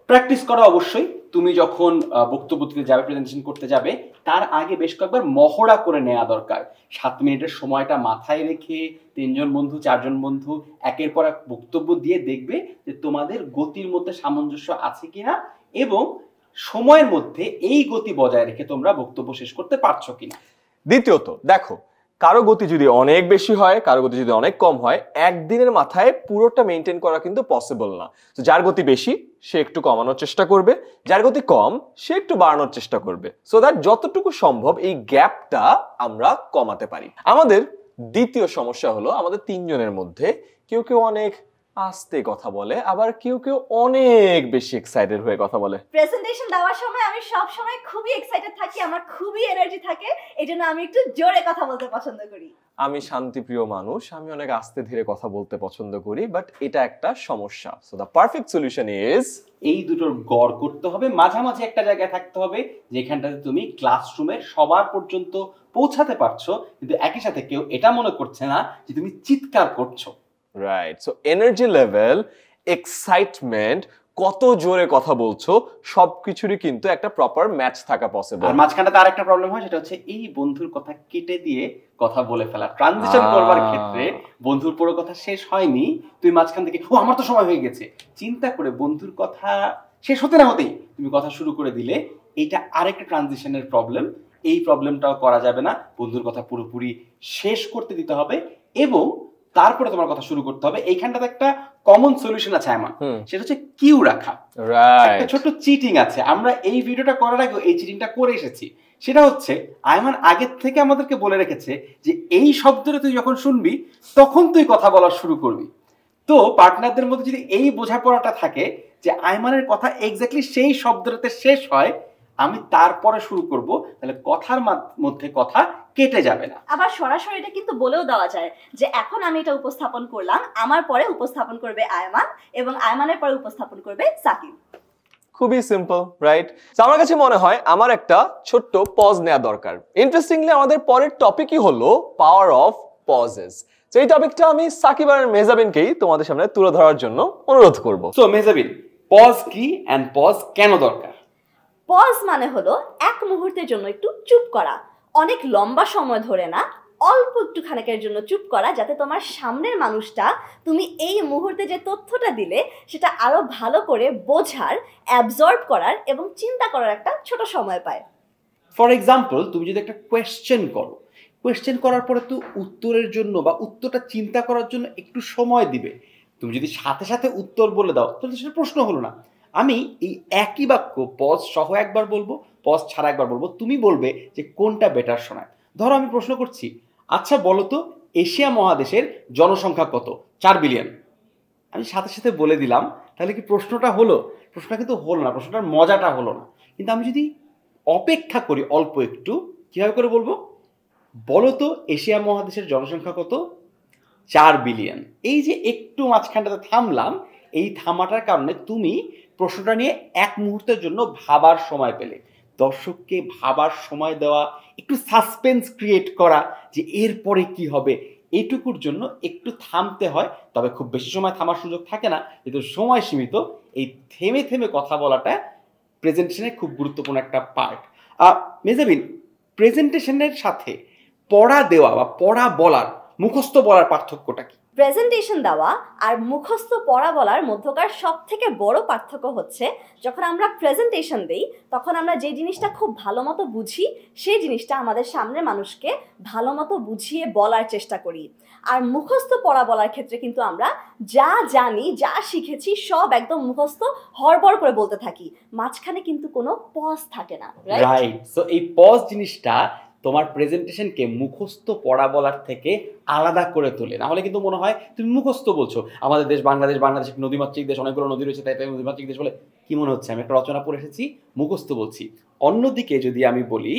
প্র্যাকটিস করা। অবশ্যই তুমি যখন বক্তব্য দিতে যাবে, প্রেজেন্টেশন করতে যাবে, তার আগে বেশ কয়েকবার মহড়া করে নেওয়া দরকার। সাত মিনিটের সময়টা মাথায় রেখে তিনজন বন্ধু, চারজন বন্ধু একের পর এক বক্তব্য দিয়ে দেখবে যে তোমাদের গতির মধ্যে সামঞ্জস্য আছে কিনা এবং সময়ের মধ্যে এই গতি বজায় রেখে তোমরা বক্তব্য শেষ করতে পারছো কিনা। দ্বিতীয়ত দেখো, কারো গতি যদি অনেক বেশি হয়, কারো গতি যদি অনেক কম হয়, একদিনের মাথায় পুরোটা মেনটেন করা কিন্তু পসিবল না। তো যার গতি বেশি সে একটু কমানোর চেষ্টা করবে, যার গতি কম সে একটু বাড়ানোর চেষ্টা করবে, সো দ্যাট যতটুকু সম্ভব এই গ্যাপটা আমরা কমাতে পারি। আমাদের দ্বিতীয় সমস্যা হলো আমাদের তিনজনের মধ্যে কেউ কেউ অনেক আস্তে কথা বলে, আবার কেউ কেউ অনেক বেশি এক্সাইটেড হয়ে কথা বলে। প্রেজেন্টেশন দেওয়ার সময় আমি সব সময় খুবই এক্সাইটেড থাকি, আমার খুবই এনার্জি থাকে, এইজন্য আমি একটু জোরে কথা বলতে পছন্দ করি। আমি শান্তিপ্রিয় মানুষ, আমি অনেক আস্তে ধীরে কথা বলতে পছন্দ করি, বাট এটা একটা সমস্যা। So the perfect solution is, এই দুটোর গড় করতে হবে, মাঝামাঝি একটা জায়গায় থাকতে হবে যেখানটাতে তুমি ক্লাসরুমের সবার পর্যন্ত পৌঁছাতে পারছো, কিন্তু একই সাথে কেউ এটা মনে করছে না যে তুমি চিৎকার করছো। Right, so energy level, excitement, কত জোরে কথা বলছো, সবকিছুরই কিন্তু একটা প্রপার ম্যাচ থাকা পসিবল। আর মাঝখানে তার একটা প্রবলেম হয়, সেটা হচ্ছে এই বন্ধুর কথা কেটে দিয়ে কথা বলে ফেলা। ট্রানজিশন করবার ক্ষেত্রে বন্ধুর পুরো কথা শেষ হয়নি, তুই মাঝখান থেকে ও আমার তো সময় হয়ে গেছে চিন্তা করে বন্ধুর কথা শেষ হতে না হতেই তুমি কথা শুরু করে দিলে, এটা আরেকটা ট্রানজিশনের প্রবলেম। এই প্রবলেমটাও করা যাবে না, বন্ধুর কথা পুরোপুরি শেষ করতে দিতে হবে এবং তারপরে তোমার কথা শুরু করতে হবে। এইখানটাতে একটা কমন সলিউশন আছে আয়মান, সেটা হচ্ছে কিউ রাখা। একটা ছোট চিটিং আছে, আমরা এই ভিডিওটা করার আগে এই চিটিংটা করে এসেছি। সেটা হচ্ছে আয়মান আগের থেকে আমাদেরকে বলে রেখেছে যে এই শব্দটা তুই যখন শুনবি তখন তুই কথা বলা শুরু করবি। তো পার্টনারদের মধ্যে যদি এই বোঝাপড়াটা থাকে যে আয়মানের কথা এক্স্যাক্টলি সেই শব্দটাতে শেষ হয়, আমি তারপরে শুরু করব, তাহলে কথার মধ্যে কথা কেটে যাবে না। আবার সরাসরি এটা কিন্তু বলেও দেওয়া যায় যে এখন আমি এটা উপস্থাপন করলাম, আমার পরে উপস্থাপন করবে আয়মান এবং আয়মানের পরে উপস্থাপন করবে সাকিব। খুবই সিম্পল, রাইট? তো আমার কাছে মনে হয় আমার একটা ছোট্ট পজ নেওয়া দরকার। ইন্টারেস্টিংলি আমাদের পরের টপিকই হলো পাওয়ার অফ পজেস। তো এই টপিকটা আমি সাকিব আর মেজাবিনকেই তোমাদের সামনে তুলে ধরার জন্য অনুরোধ করব। সো মেজাবিন, পজ কি এন্ড পজ কেন দরকার? পজ মানে হলো এক মুহূর্তের জন্য একটু চুপ করা, অনেক লম্বা সময় ধরে না, অল্প একটু খানিকের জন্য চুপ করা, যাতে তোমার সামনের মানুষটা তুমি এই মুহূর্তে যে তথ্যটা দিলে সেটা আরো ভালো করে বোঝার, অ্যাবজর্ব করার এবং চিন্তা করার একটা ছোট সময় পায়। ফর এক্সাম্পল, তুমি যদি একটা কোয়েশ্চেন করো, কোয়েশ্চেন করার পরে তো উত্তরের জন্য বা উত্তরটা চিন্তা করার জন্য একটু সময় দিবে। তুমি যদি সাথে সাথে উত্তর বলে দাও তাহলে সেটা প্রশ্ন হলো না। আমি এই একই বাক্য পজ সহ একবার বলবো, পজ ছাড়া একবার বলবো, তুমি বলবে যে কোনটা বেটার শোনায়। ধরো আমি প্রশ্ন করছি, আচ্ছা বলো তো এশিয়া মহাদেশের জনসংখ্যা কত? চার বিলিয়ন। আমি সাথে সাথে বলে দিলাম, তাহলে কি প্রশ্নটা হলো? প্রশ্নটা কিন্তু হলো না, প্রশ্নটার মজাটা হলো না। কিন্তু আমি যদি অপেক্ষা করি অল্প একটু, কীভাবে করে বলবো? বলো তো এশিয়া মহাদেশের জনসংখ্যা কত? চার বিলিয়ন। এই যে একটু মাঝখানটাতে থামলাম, এই থামাটার কারণে তুমি প্রশ্নটা নিয়ে এক মুহূর্তের জন্য ভাবার সময় পেলে। দর্শককে ভাবার সময় দেওয়া, একটু সাসপেন্স ক্রিয়েট করা যে এরপরে কি হবে, এইটুকুর জন্য একটু থামতে হয়। তবে খুব বেশি সময় থামার সুযোগ থাকে না, যেহেতু সময় সীমিত। এই থেমে থেমে কথা বলাটা প্রেজেন্টেশনের খুব গুরুত্বপূর্ণ একটা পার্ট। মেজাবিন, প্রেজেন্টেশনের সাথে পড়া দেওয়া বা পড়া বলার, মুখস্থ বলার পার্থক্যটা কি? প্রেজেন্টেশন দেওয়া আর মুখস্থ পড়া বলার মধ্যকার সব থেকে বড় পার্থক্য হচ্ছে, যখন আমরা প্রেজেন্টেশন দিই তখন আমরা যে জিনিসটা খুব ভালো মতো বুঝি সেই জিনিসটা আমাদের সামনের মানুষকে ভালো মতো বুঝিয়ে বলার চেষ্টা করি। আর মুখস্থ পড়া বলার ক্ষেত্রে কিন্তু আমরা যা জানি, যা শিখেছি সব একদম মুখস্থ হড়বড় করে বলতে থাকি, মাঝখানে কিন্তু কোনো পজ থাকে না। রাইট, সো এই পজ জিনিসটা তোমার প্রেজেন্টেশনকে মুখস্থ পড়া বলার থেকে আলাদা করে তোলে। নাহলে কিন্তু মনে হয় তুমি মুখস্থ বলছো, আমাদের দেশ বাংলাদেশ, বাংলাদেশ নদীমাতৃক দেশ, অনেকগুলো নদী রয়েছে, তাই তাই নদীমাতৃক দেশ বলে কি মনে হচ্ছে আমি একটা রচনা পড়ে এসেছি, মুখস্থ বলছি। অন্যদিকে যদি আমি বলি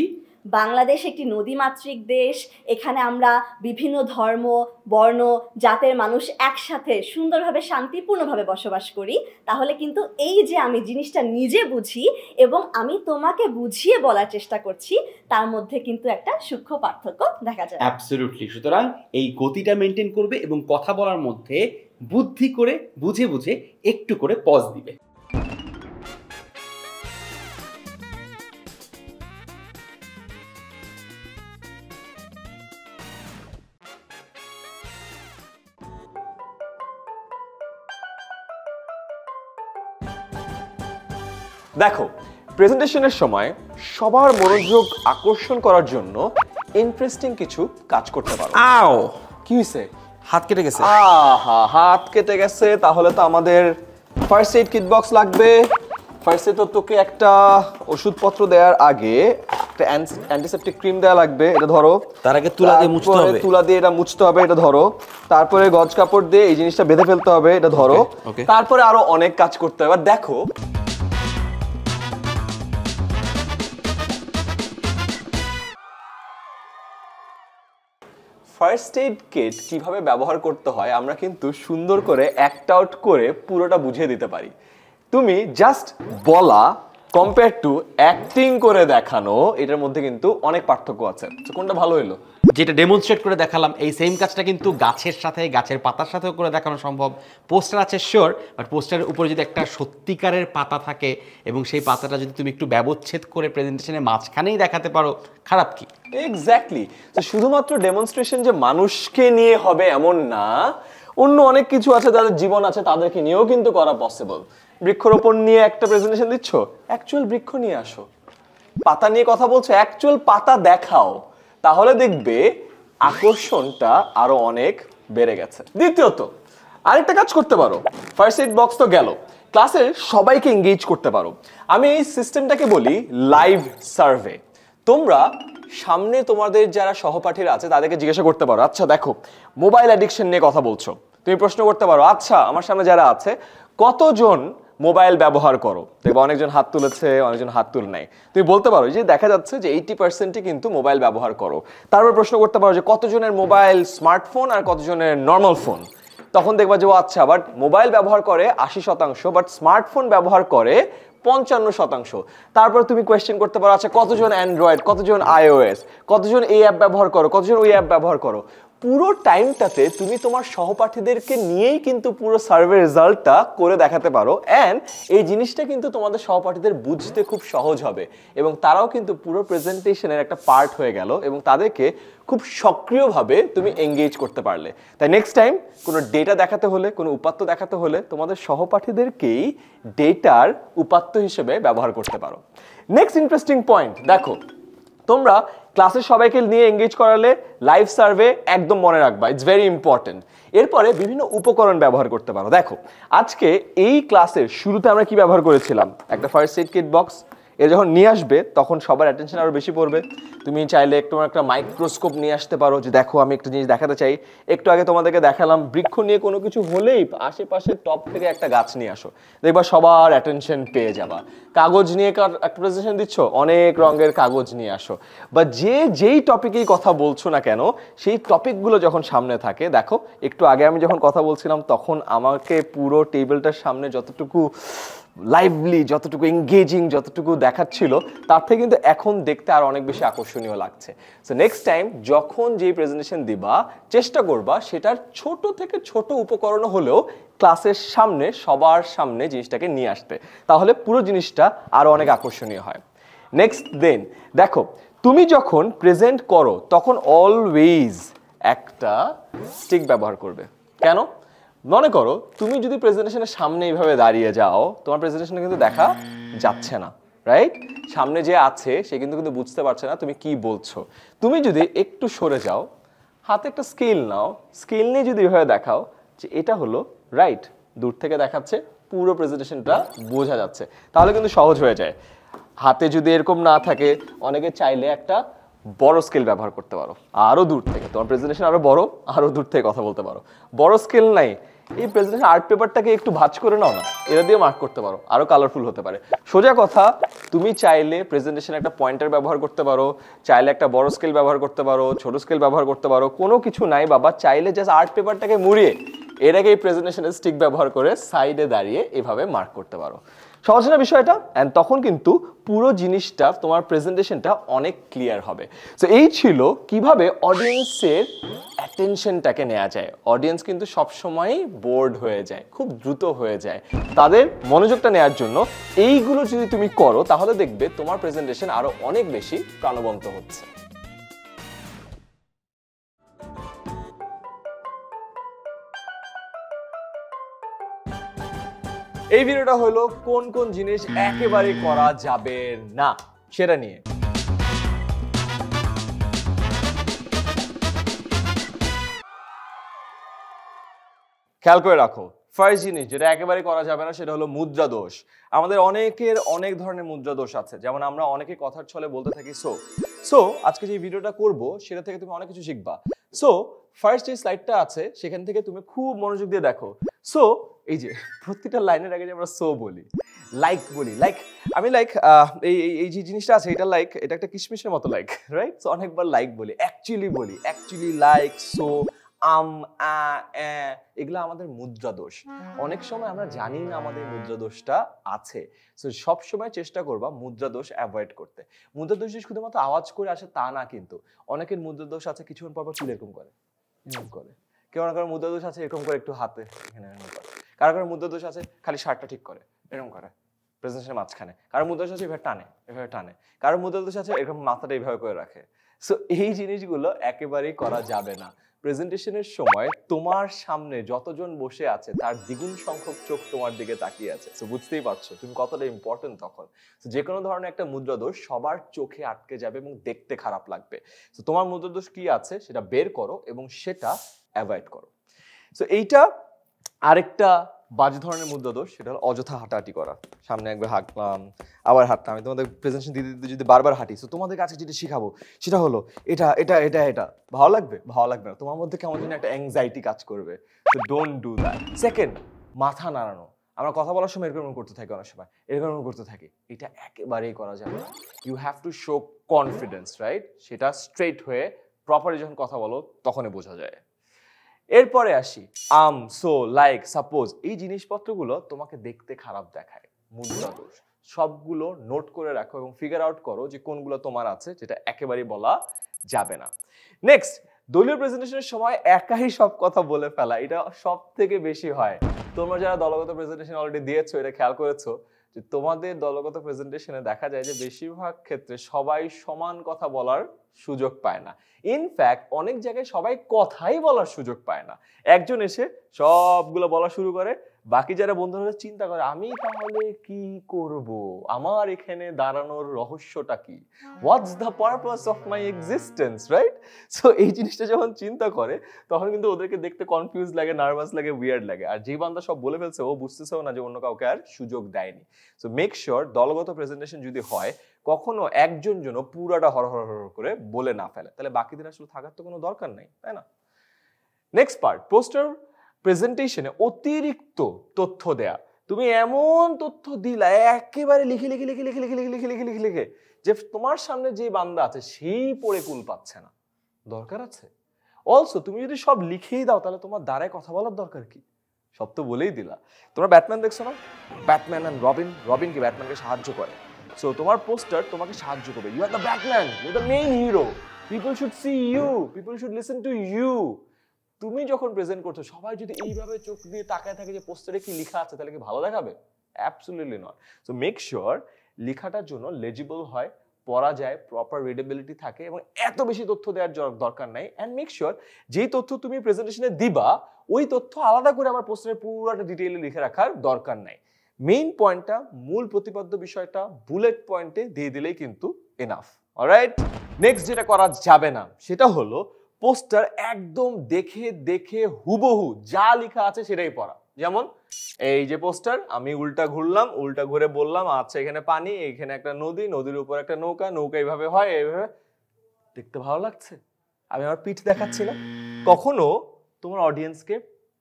বাংলাদেশ একটি নদীমাতৃক দেশ, এখানে আমরা বিভিন্ন ধর্ম, বর্ণ, জাতের মানুষ একসাথে সুন্দরভাবে শান্তিপূর্ণভাবে বসবাস করি, তাহলে কিন্তু এই যে আমি জিনিসটা নিজে বুঝি এবং আমি তোমাকে বুঝিয়ে বলার চেষ্টা করছি, তার মধ্যে কিন্তু একটা সূক্ষ্ম পার্থক্য দেখা যায়। অ্যাবসলিউটলি। সুতরাং এই গতিটা মেনটেন করবে এবং কথা বলার মধ্যে বুদ্ধি করে বুঝে বুঝে একটু করে পজ দিবে। দেখো, প্রেজেন্টেশনের সময় সবার মনোযোগ আকর্ষণ করার জন্য ইন্টারেস্টিং কিছু কাজ করতে পারো। আও কি হইছে? হাত কেটে গেছে। আহা, হাত কেটে গেছে, তাহলে তো আমাদের ফার্স্ট এইড কিট বক্স লাগবে। ফার্স্ট এইড তো তোকে একটা ওষুধপত্র দেওয়ার আগে একটা অ্যান্টিসেপটিক ক্রিম দেওয়া লাগবে। এটা ধরো, তার আগে তুলা দিয়ে মুছতে হবে, তুলা দিয়ে এটা মুছতে হবে। এটা ধরো, তারপরে গজ কাপড় দিয়ে এই জিনিসটা বেঁধে ফেলতে হবে। এটা ধরো, তারপরে আরো অনেক কাজ করতে হবে। দেখো, ফার্স্ট এড কিট কিভাবে ব্যবহার করতে হয় আমরা কিন্তু সুন্দর করে অ্যাক্ট আউট করে পুরোটা বুঝিয়ে দিতে পারি। তুমি জাস্ট বলা কম্পেয়ার টু অ্যাক্টিং করে দেখানো, এটার মধ্যে কিন্তু অনেক পার্থক্য আছে। তো কোনটা ভালো হলো? যেটা ডেমনস্ট্রেট করে দেখালাম এই সেম কাজটা কিন্তু গাছের সাথে, গাছের পাতার সাথেও করে দেখানো সম্ভব। পোস্টার আছে শিওর, বাট পোস্টারের উপরে যদি একটা সত্যিকারের পাতা থাকে এবং সেই পাতাটা যদি তুমি একটু ব্যবচ্ছেদ করে প্রেজেন্টেশনের মাঝখানেই দেখাতে পারো, খারাপ কি? এক্স্যাক্টলি। তো শুধুমাত্র ডেমনস্ট্রেশন যে মানুষকে নিয়ে হবে এমন না, অন্য অনেক কিছু আছে যাদের জীবন আছে তাদেরকে নিয়েও কিন্তু করা পসিবল। বৃক্ষরোপণ নিয়ে একটা প্রেজেন্টেশন দিচ্ছ, অ্যাকচুয়াল বৃক্ষ নিয়ে আসো। পাতা নিয়ে কথা বলছো, অ্যাকচুয়াল পাতা দেখাও, তাহলে দেখবে আকর্ষণটা আরো অনেক বেড়ে গেছে। দ্বিতীয়ত আরেকটা কাজ করতে পারো, ফার্স্ট এড বক্স তো গেল, ক্লাসের সবাইকে এঙ্গেজ করতে পারো। আমি এই সিস্টেমটাকে বলি লাইভ সার্ভে। তোমরা সামনে তোমাদের যারা সহপাঠীরা আছে তাদেরকে জিজ্ঞাসা করতে পারো, আচ্ছা দেখো মোবাইল অ্যাডিকশন নিয়ে কথা বলছো, তুমি প্রশ্ন করতে পারো, আচ্ছা আমার সামনে যারা আছে কতজন মোবাইল ব্যবহার করো? দেখবা অনেকজন হাত তুলেছে, অনেকজন হাত তুলে নাই। তুমি বলতে পারো যে দেখা যাচ্ছে যে এইটি পার্সেন্টই কিন্তু মোবাইল ব্যবহার করো। তারপর প্রশ্ন করতে পারো যে কতজনের মোবাইল স্মার্টফোন আর কতজনের নর্মাল ফোন। তখন দেখবা যে আচ্ছা বাট মোবাইল ব্যবহার করে আশি শতাংশ বাট স্মার্টফোন ব্যবহার করে পঞ্চান্ন শতাংশ। তারপর তুমি কোয়েশ্চেন করতে পারো, আচ্ছা কতজন অ্যান্ড্রয়েড, কতজন আইওএস, কতজন এই অ্যাপ ব্যবহার করো, কতজন ওই অ্যাপ ব্যবহার করো। পুরো টাইমটাতে তুমি তোমার সহপাঠীদেরকে নিয়েই কিন্তু পুরো সার্ভে রেজাল্টটা করে দেখাতে পারো। অ্যান্ড এই জিনিসটা কিন্তু তোমাদের সহপাঠীদের বুঝতে খুব সহজ হবে এবং তারাও কিন্তু পুরো প্রেজেন্টেশনের একটা পার্ট হয়ে গেল এবং তাদেরকে খুব সক্রিয়ভাবে তুমি এঙ্গেজ করতে পারলে। তাই নেক্সট টাইম কোনো ডেটা দেখাতে হলে, কোনো উপাত্ত দেখাতে হলে তোমাদের সহপাঠীদেরকেই ডেটার উপাত্ত হিসেবে ব্যবহার করতে পারো। নেক্সট ইন্টারেস্টিং পয়েন্ট, দেখো তোমরা ক্লাসের সবাইকে নিয়ে এঙ্গেজ করালে, লাইভ সার্ভে একদম মনে রাখবা, ইটস ভেরি ইম্পর্টেন্ট। এরপরে বিভিন্ন উপকরণ ব্যবহার করতে পারো। দেখো আজকে এই ক্লাসের শুরুতে আমরা কি ব্যবহার করেছিলাম? একটা ফার্স্ট এড কিট বক্স। এটা যখন নিয়ে আসবে তখন সবার অ্যাটেনশন আরও বেশি পড়বে। তুমি চাইলে একটু একটা মাইক্রোস্কোপ নিয়ে আসতে পারো যে দেখো আমি একটা জিনিস দেখাতে চাই। একটু আগে তোমাদেরকে দেখালাম বৃক্ষ নিয়ে কোনো কিছু হলেই আশেপাশে টপ থেকে একটা গাছ নিয়ে আসো, দেখবা সবার অ্যাটেনশন পেয়ে যাবা। কাগজ নিয়ে একটা প্রেজেন্টেশন দিচ্ছ, অনেক রঙের কাগজ নিয়ে আসো, বা যে যেই টপিকেই কথা বলছো না কেন সেই টপিকগুলো যখন সামনে থাকে। দেখো একটু আগে আমি যখন কথা বলছিলাম তখন আমাকে পুরো টেবিলটার সামনে যতটুকু লাইভলি, যতটুকু এঙ্গেজিং, যতটুকু দেখাচ্ছিল তার থেকে কিন্তু এখন দেখতে আর অনেক বেশি আকর্ষণীয় লাগছে। সো নেক্সট টাইম যখন যেই প্রেজেন্টেশন দিবা চেষ্টা করবা সেটার ছোট থেকে ছোট উপকরণ হলেও ক্লাসের সামনে, সবার সামনে জিনিসটাকে নিয়ে আসতে, তাহলে পুরো জিনিসটা আরও অনেক আকর্ষণীয় হয়। নেক্সট দেন দেখো তুমি যখন প্রেজেন্ট করো তখন অলওয়েজ একটা স্টিক ব্যবহার করবে। কেন? মনে করো তুমি যদি প্রেজেন্টেশনের সামনে এইভাবে দাঁড়িয়ে যাও, তোমার প্রেজেন্টেশনে কিন্তু দেখা যাচ্ছে না, রাইট? সামনে যে আছে সে কিন্তু কিন্তু বুঝতে পারছে না তুমি কি বলছো। তুমি যদি একটু সরে যাও, হাতে একটা স্কেল নাও, স্কেল নিয়ে যদি এভাবে দেখাও যে এটা হলো রাইট, দূর থেকে দেখাচ্ছে, পুরো প্রেজেন্টেশনটা বোঝা যাচ্ছে, তাহলে কিন্তু সহজ হয়ে যায়। হাতে যদি এরকম না থাকে, অনেকে চাইলে একটা বড় স্কেল ব্যবহার করতে পারো, আরও দূর থেকে তোমার প্রেজেন্টেশন আরও বড়, আরও দূর থেকে কথা বলতে পারো। বড় স্কেল নাই, এই প্রেজেন্টেশন আর্ট পেপারটাকে একটু ভাঁজ করে নাও না, এরা দিয়ে মার্ক করতে পারো, আরও কালারফুল হতে পারে। সোজা কথা, তুমি চাইলে প্রেজেন্টেশন একটা পয়েন্টার ব্যবহার করতে পারো, চাইলে একটা বড় স্কেল ব্যবহার করতে পারো, ছোট স্কেল ব্যবহার করতে পারো। কোনো কিছু নাই বাবা, চাইলে জাস্ট আর্ট পেপারটাকে মুড়িয়ে এটাকে এই প্রেজেন্টেশনের স্টিক ব্যবহার করে সাইডে দাঁড়িয়ে এভাবে মার্ক করতে পারো। সহজ না বিষয়টা? অ্যান্ড তখন কিন্তু পুরো জিনিসটা, তোমার প্রেজেন্টেশনটা অনেক ক্লিয়ার হবে। তো এই ছিল কিভাবে অডিয়েন্সের অ্যাটেনশনটাকে নেওয়া যায়। অডিয়েন্স কিন্তু সবসময়ই বোর্ড হয়ে যায়, খুব দ্রুত হয়ে যায়। তাদের মনোযোগটা নেওয়ার জন্য এইগুলো যদি তুমি করো তাহলে দেখবে তোমার প্রেজেন্টেশন আরও অনেক বেশি প্রাণবন্ত হচ্ছে। এই ভিডিওটা হলো কোন কোন জিনিস একেবারে করা যাবে না সেটা নিয়ে। খেয়াল করে রাখো, ফার্স্ট জিনিস যেটা একেবারে করা যাবে না সেটা হলো মুদ্রা দোষ। আমাদের অনেকের অনেক ধরনের মুদ্রা দোষ আছে, যেমন আমরা অনেকে কথার ছলে বলতে থাকি। সো সো আজকে যে ভিডিওটা করব সেটা থেকে তুমি অনেক কিছু শিখবা। সো ফার্স্ট যে স্লাইডটা আছে সেখান থেকে তুমি খুব মনোযোগ দিয়ে দেখো। সো এই যে প্রতিটা লাইনের আগে যে আমরা সো বলি, like boli like I mean like ei ei je jinish ta ache eta like eta ekta kishmisher moto like right so onek bar like boli actually boli actually like so um ah eh egla amader mudra dosh onek shomoy amra jani na amader mudra dosh ta ache so sob shomoy chesta korba mudra dosh avoid korte mudra dosh je shudhumatro awaz kore ashe ta na kintu oneker mudra dosh ache kichun por por ki ekom kore ekom kore keo oneker mudra dosh ache ekom kore ektu hate ekhane কারো কারো মুদ্রা দোষ আছে খালি শার্টটা ঠিক করে এরকম করে প্রেজেন্টেশনের মাঝখানে কারো মুদ্রা দোষ আছে এভাবে টানে এভাবে টানে কারো মুদ্রা দোষ আছে এরকম মাথাটা এভাবে করে রাখে সো এই জিনিসগুলো একেবারে করা যাবে না প্রেজেন্টেশনের সময় তোমার সামনে যতজন বসে আছে তার দ্বিগুণ সংখ্যক চোখ তোমার দিকে তাকিয়ে আছে সো বুঝতেই পারছো তুমি কতটা ইম্পর্টেন্ট তখন সো যে কোনো ধরনের একটা মুদ্রা দোষ সবার চোখে আটকে যাবে এবং দেখতে খারাপ লাগবে সো তোমার মুদ্রা দোষ কি আছে সেটা বের করো এবং সেটা অ্যাভয়েড করো সো এইটা আরেকটা বাজে ধরনের মুদ্রা দোষ সেটা হলো অযথা হাঁটাহাঁটি করা সামনে একবার হাঁটলাম আবার হাঁটলাম আমি তোমাদের প্রেজেন্টেশন দিতে দিতে যদি বারবার হাঁটি সো তোমাদের কাছে যেটা শেখাবো সেটা হলো এটা এটা এটা এটা ভালো লাগবে ভালো লাগবে না তোমার মধ্যে কেমন যেন একটা অ্যাংজাইটি কাজ করবে so don't do that second মাথা নাড়ানো আমরা কথা বলার সময় এরকম করতে থাকি অনেক সময় এরকম করতে থাকি এটা একেবারেই করা যাবে না you have to show confidence right সেটা স্ট্রেট হয়ে প্রপারলি যখন কথা বলো তখনই বোঝা যায় এরপরে আসি আম সো লাইক সাপোজ এই জিনিসপত্রগুলো তোমাকে দেখতে খারাপ দেখায় মুদ্রা দোষ সবগুলো নোট করে রাখো এবং ফিগার আউট করো যে কোনগুলো তোমার আছে যেটা একেবারে বলা যাবে না নেক্সট দলীয় প্রেজেন্টেশনের সময় একাই সব কথা বলে ফেলা এটা সবথেকে বেশি হয় তোমরা যারা দলগত প্রেজেন্টেশন অলরেডি দিয়েছো এটা খেয়াল করেছো যে তোমাদের দলগত প্রেজেন্টেশনে দেখা যায় যে বেশিরভাগ ক্ষেত্রে সবাই সমান কথা বলার সুযোগ পায় না ইনফ্যাক্ট অনেক জায়গায় সবাই কথাই বলার সুযোগ পায় না একজন এসে সবগুলো বলা শুরু করে বাকি যারা বন্ধুরা চিন্তা করে আমি তাহলে কি করব আমার এখানে দাঁড়ানোর রহস্যটা কি what's the purpose of my existence right so এই জিনিসটা যখন চিন্তা করে তখন কিন্তু ওদেরকে দেখতে কনফিউজ লাগে নার্ভাস লাগে উইয়ার্ড লাগে আর যে বান্দা সব বলে ফেলছে ও বুঝতেছেও না যে অন্য কাউকে আর সুযোগ দেয়নি সো মেক শিওর দলগত প্রেজেন্টেশন যদি হয় কখনো একজন জন্য পুরাটা হরহর হরহর করে বলে না ফেলে তাহলে বাকিদের আসলে থাকার তো কোনো দরকার নাই তাই না নেক্সট পার্ট পোস্টার প্রেজেন্টেশনে অতিরিক্ত তথ্য দেয়া তুমি এমন তথ্য দিলা একেবারে লিখে লিখে লিখে লিখে লিখে লিখে লিখে লিখে লিখে যে তোমার সামনে যে বান্দা আছে সেই পড়ে কুল পাচ্ছে না দরকার আছে অলসো তুমি যদি সব লিখেই দাও তাহলে তোমার দ্বারায় কথা বলার দরকার কি সব তো বলেই দিলা তোমরা ব্যাটম্যান দেখছো না ব্যাটম্যান অ্যান্ড রবিন রবিন কি ব্যাটম্যানকে সাহায্য করে সো তোমার পোস্টার তোমাকে সাহায্য করবে you are the Batman you are the main hero people should see you people should listen to you তুমি যখন প্রেজেন্ট করছো সবাই যদি এইভাবে চোখ দিয়ে তাকায় থাকে যে পোস্টারে কি লেখা আছে তাহলে কি ভালো দেখাবে absolutely not so make sure লেখাটার জন্য লেজিবল হয় পড়া যায় প্রপার রিডেবিলিটি থাকে এবং এত বেশি তথ্য দেওয়ার দরকার নাই অ্যান্ড মেক শিওর যেই তথ্য তুমি প্রেজেন্টেশনে দিবা ওই তথ্য আলাদা করে আবার পোস্টারে পুরোটা ডিটেইলে লিখে রাখার দরকার নাই মেইন পয়েন্টটা মূল প্রতিপাদ্য বিষয়টা বুলেট পয়েন্টে দিয়ে দিলেই কিন্তু এনাফ অলরাইট নেক্সট যেটা করা যাবে না সেটা হলো পোস্টার একদম দেখে দেখে হুবহু যা লেখা আছে সেটাই পড়া যেমন এই যে পোস্টার আমি উল্টা ঘুরলাম উল্টা ঘুরে বললাম আচ্ছা এখানে পানি এখানে একটা নদী নদীর উপর একটা নৌকা নৌকা এইভাবে হয় এইভাবে দেখতে ভালো লাগছে আমি আমার পিঠ দেখাচ্ছি না কখনো তোমার অডিয়েন্সকে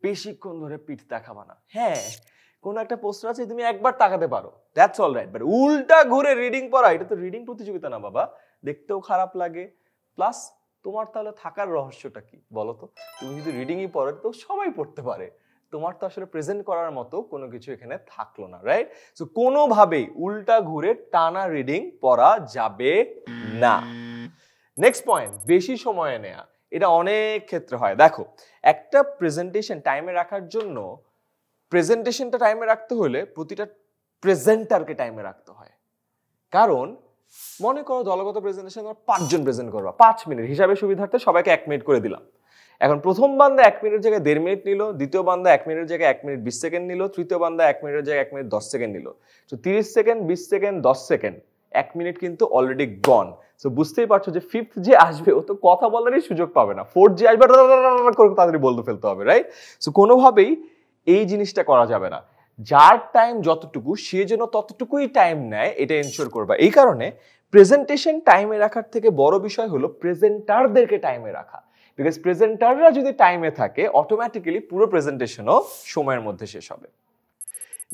বেশিক্ষণ ধরে পিঠ দেখাবা না হ্যাঁ কোনো একটা পোস্টার আছে তুমি একবার তাকাতে পারো দ্যাটস অল রাইট বাট উল্টা ঘুরে রিডিং পড়া এটা তো রিডিং প্রতিযোগিতা না বাবা দেখতেও খারাপ লাগে প্লাস তোমার তাহলে থাকার রহস্যটা কি বলো তো তুমি যদি রিডিংই পড়ো তো সবাই পড়তে পারে তোমার তো আসলে প্রেজেন্ট করার মতো কোনো কিছু এখানে থাকলো না রাইট সো কোনোভাবেই উল্টা ঘুরে টানা রিডিং পড়া যাবে না নেক্সট পয়েন্ট বেশি সময় নেয়া এটা অনেক ক্ষেত্রে হয় দেখো একটা প্রেজেন্টেশন টাইমে রাখার জন্য প্রেজেন্টেশনটা টাইমে রাখতে হলে প্রতিটা প্রেজেন্টারকে টাইমে রাখতে হয় কারণ মনে করো দলগত প্রেজেন্টেশন তোমরা পাঁচজন প্রেজেন্ট করবা পাঁচ মিনিট হিসাবে সুবিধার্থে সবাইকে এক মিনিট করে দিলাম এখন প্রথম বান্দা এক মিনিটের জায়গায় দেড় মিনিট নিল দ্বিতীয় বান্দা এক মিনিটের জায়গায় এক মিনিট বিশ সেকেন্ড নিল তৃতীয় বান্দা এক মিনিটের জায়গায় এক মিনিট দশ সেকেন্ড নিল তো তিরিশ সেকেন্ড বিশ সেকেন্ড দশ সেকেন্ড এক মিনিট কিন্তু অলরেডি গন সো বুঝতেই পারছো যে ফিফথ যে আসবে ও তো কথা বলারই সুযোগ পাবে না ফোর্থ যে আসবে তাড়াতাড়ি বলতে ফেলতে হবে রাইট সো কোনোভাবেই এই জিনিসটা করা যাবে না যার টাইম যতটুকু সে যেন ততটুকুই টাইম নেয় এটা এনশিওর করবা এই কারণে প্রেজেন্টেশন টাইমে রাখার থেকে বড় বিষয় হলো প্রেজেন্টারদেরকে টাইমে রাখা বিকজ প্রেজেন্টাররা যদি টাইমে থাকে অটোমেটিক্যালি পুরো প্রেজেন্টেশনও সময়ের মধ্যে শেষ হবে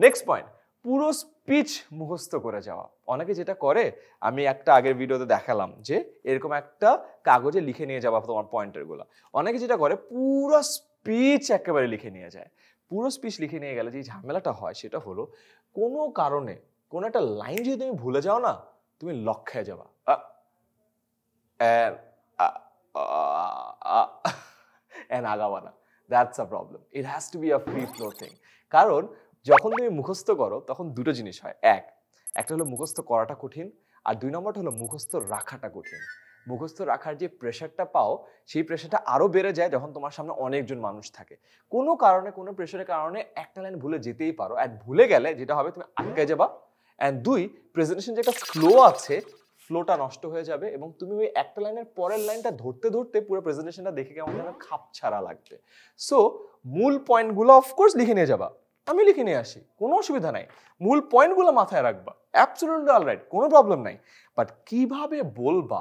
নেক্সট পয়েন্ট পুরো পিচ মুখস্থ করে যাওয়া। অনেকে যেটা করে, আমি একটা আগের ভিডিওতে দেখালাম যে এরকম একটা কাগজে লিখে নিয়ে যাওয়া তোমার পয়েন্টারগুলো। অনেকে যেটা করে পুরো স্পিচ একেবারে লিখে নিয়ে যায়। পুরো স্পিচ লিখে নিয়ে গেলে যে ঝামেলাটা হয় সেটা হলো, কোনো কারণে কোনো একটা লাইন যদি তুমি ভুলে যাও না, তুমি লক্ষ্যে যাবা। And agavana. That's a problem. It has to be a free flow thing. কারণ যখন তুমি মুখস্থ করো তখন দুটো জিনিস হয়, এক একটা হলো মুখস্থ করাটা কঠিন, আর দুই নম্বরটা হলো মুখস্থ রাখাটা কঠিন। মুখস্থ রাখার যে প্রেশারটা পাও সেই প্রেশারটা আরও বেড়ে যায় যখন তোমার সামনে অনেকজন মানুষ থাকে। কোনো কারণে কোনো প্রেশারের কারণে একটা লাইন ভুলে যেতেই পারো, আর ভুলে গেলে যেটা হবে তুমি আটকে যাবা। অ্যান্ড দুই, প্রেজেন্টেশন যে একটা ফ্লো আছে ফ্লোটা নষ্ট হয়ে যাবে এবং তুমি ওই একটা লাইনের পরের লাইনটা ধরতে ধরতে পুরো প্রেজেন্টেশনটা দেখে কেমন যেন খাপ ছাড়া লাগবে। সো মূল পয়েন্টগুলো অফকোর্স লিখে নিয়ে যাবা, আমি লিখে নিয়ে আসি, কোনো অসুবিধা নাই, মূল পয়েন্টগুলো মাথায় রাখবা, অ্যাবসলিউটলি অলরাইট, কোনো প্রবলেম নাই। বাট কিভাবে বলবা